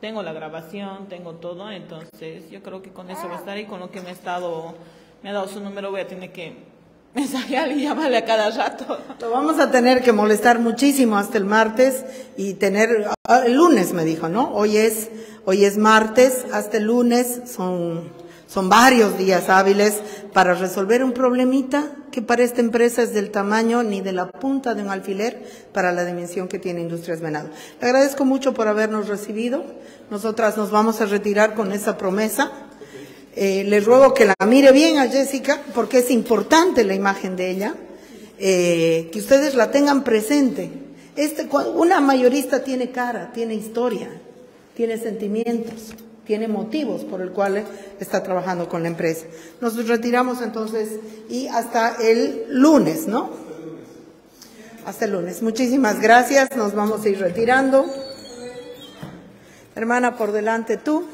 tengo la grabación, tengo todo, entonces yo creo que con eso va a estar, y con lo que me ha dado su número, voy a tener que mensajear y llamarle a cada rato. Lo vamos a tener que molestar muchísimo hasta el martes y tener, el lunes me dijo, ¿no? Hoy es martes, hasta el lunes son varios días hábiles para resolver un problemita que para esta empresa es del tamaño ni de la punta de un alfiler para la dimensión que tiene Industrias Venado. Le agradezco mucho por habernos recibido. Nosotras nos vamos a retirar con esa promesa. Les ruego que la mire bien a Jessica, porque es importante la imagen de ella, que ustedes la tengan presente. Una mayorista tiene cara, tiene historia, tiene sentimientos, tiene motivos por el cual está trabajando con la empresa. Nos retiramos entonces y hasta el lunes, ¿no? Hasta el lunes. Muchísimas gracias, nos vamos a ir retirando. Hermana, por delante tú.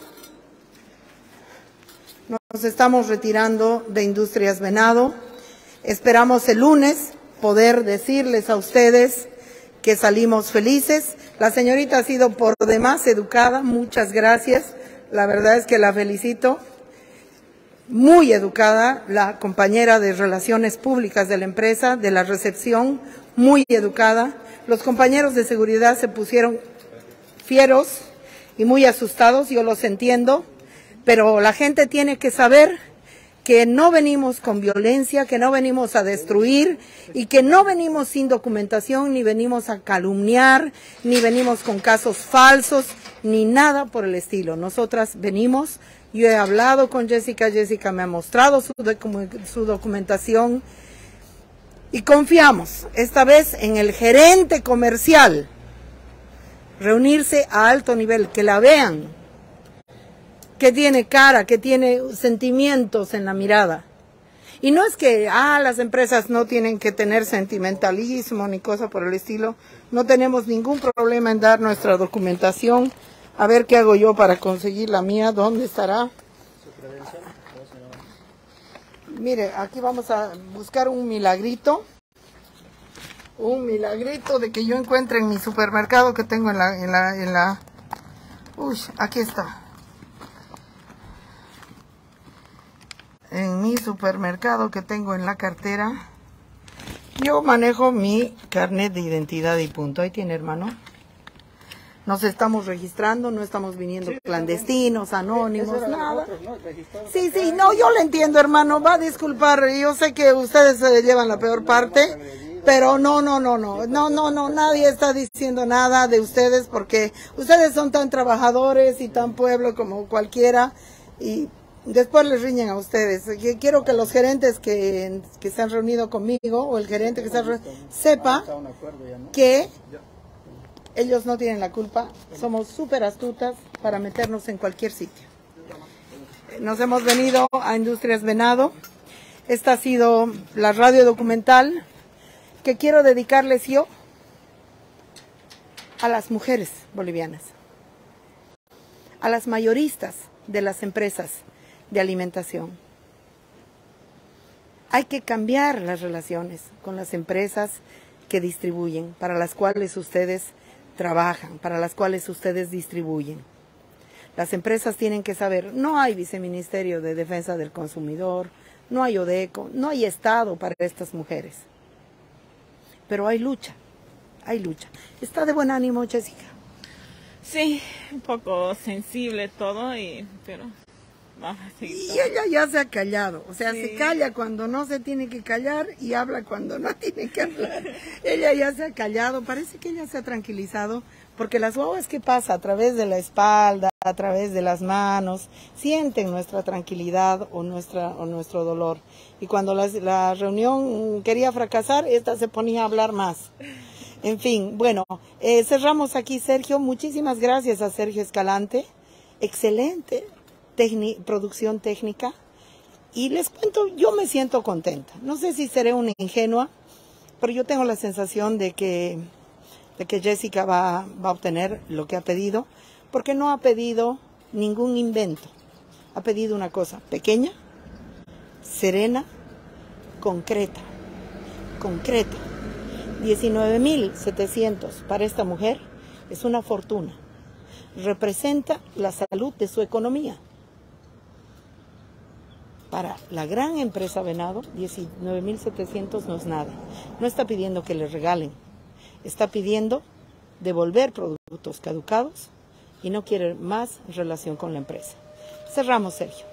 Nos estamos retirando de Industrias Venado. Esperamos el lunes poder decirles a ustedes que salimos felices. La señorita ha sido por demás educada, muchas gracias. La verdad es que la felicito. Muy educada, la compañera de Relaciones Públicas de la empresa, de la recepción, muy educada. Los compañeros de seguridad se pusieron fieros y muy asustados, yo los entiendo. Pero la gente tiene que saber que no venimos con violencia, que no venimos a destruir y que no venimos sin documentación, ni venimos a calumniar, ni venimos con casos falsos, ni nada por el estilo. Nosotras venimos, yo he hablado con Jessica, Jessica me ha mostrado su documentación y confiamos esta vez en el gerente comercial, reunirse a alto nivel, que la vean, que tiene cara, que tiene sentimientos en la mirada. Y no es que, las empresas no tienen que tener sentimentalismo ni cosa por el estilo. No tenemos ningún problema en dar nuestra documentación. A ver qué hago yo para conseguir la mía, ¿dónde estará? Mire, aquí vamos a buscar un milagrito. Un milagrito de que yo encuentre en mi supermercado que tengo en la... Uy, aquí está. En mi supermercado que tengo en la cartera, yo manejo mi carnet de identidad y punto. Ahí tiene, hermano. Nos estamos registrando, no estamos viniendo clandestinos, anónimos, nada. Sí, no, yo le entiendo, hermano. Va a disculpar, yo sé que ustedes se llevan la peor parte. Pero no, nadie está diciendo nada de ustedes, porque ustedes son tan trabajadores y tan pueblo como cualquiera, y después les riñen a ustedes. Quiero que los gerentes que se han reunido conmigo, o el gerente que se ha reunido, sepa que ellos no tienen la culpa. Somos súper astutas para meternos en cualquier sitio. Nos hemos venido a Industrias Venado. Esta ha sido la radio documental que quiero dedicarles yo a las mujeres bolivianas, a las mayoristas de las empresas de alimentación. Hay que cambiar las relaciones con las empresas que distribuyen, para las cuales ustedes trabajan, para las cuales ustedes distribuyen. Las empresas tienen que saber, no hay Viceministerio de Defensa del Consumidor, no hay Odeco, no hay Estado para estas mujeres. Pero hay lucha, hay lucha. ¿Está de buen ánimo, Jessica? Sí, un poco sensible todo, pero... Y ella ya se ha callado, o sea, sí. Se calla cuando no se tiene que callar y habla cuando no tiene que hablar. Ella ya se ha callado, parece que ella se ha tranquilizado, porque las guaguas que pasa a través de la espalda, a través de las manos, sienten nuestra tranquilidad o nuestro dolor. Y cuando la reunión quería fracasar, esta se ponía a hablar más. En fin, bueno, cerramos aquí, Sergio. Muchísimas gracias a Sergio Escalante. Excelente producción técnica, y les cuento, yo me siento contenta. No sé si seré una ingenua, pero yo tengo la sensación de que de que Jessica va a obtener lo que ha pedido, porque no ha pedido ningún invento. Ha pedido una cosa pequeña, serena, concreta, concreta. 19.700 para esta mujer es una fortuna. Representa la salud de su economía. Para la gran empresa Venado, 19.700 no es nada. No está pidiendo que le regalen. Está pidiendo devolver productos caducados y no quiere más relación con la empresa. Cerramos, Sergio.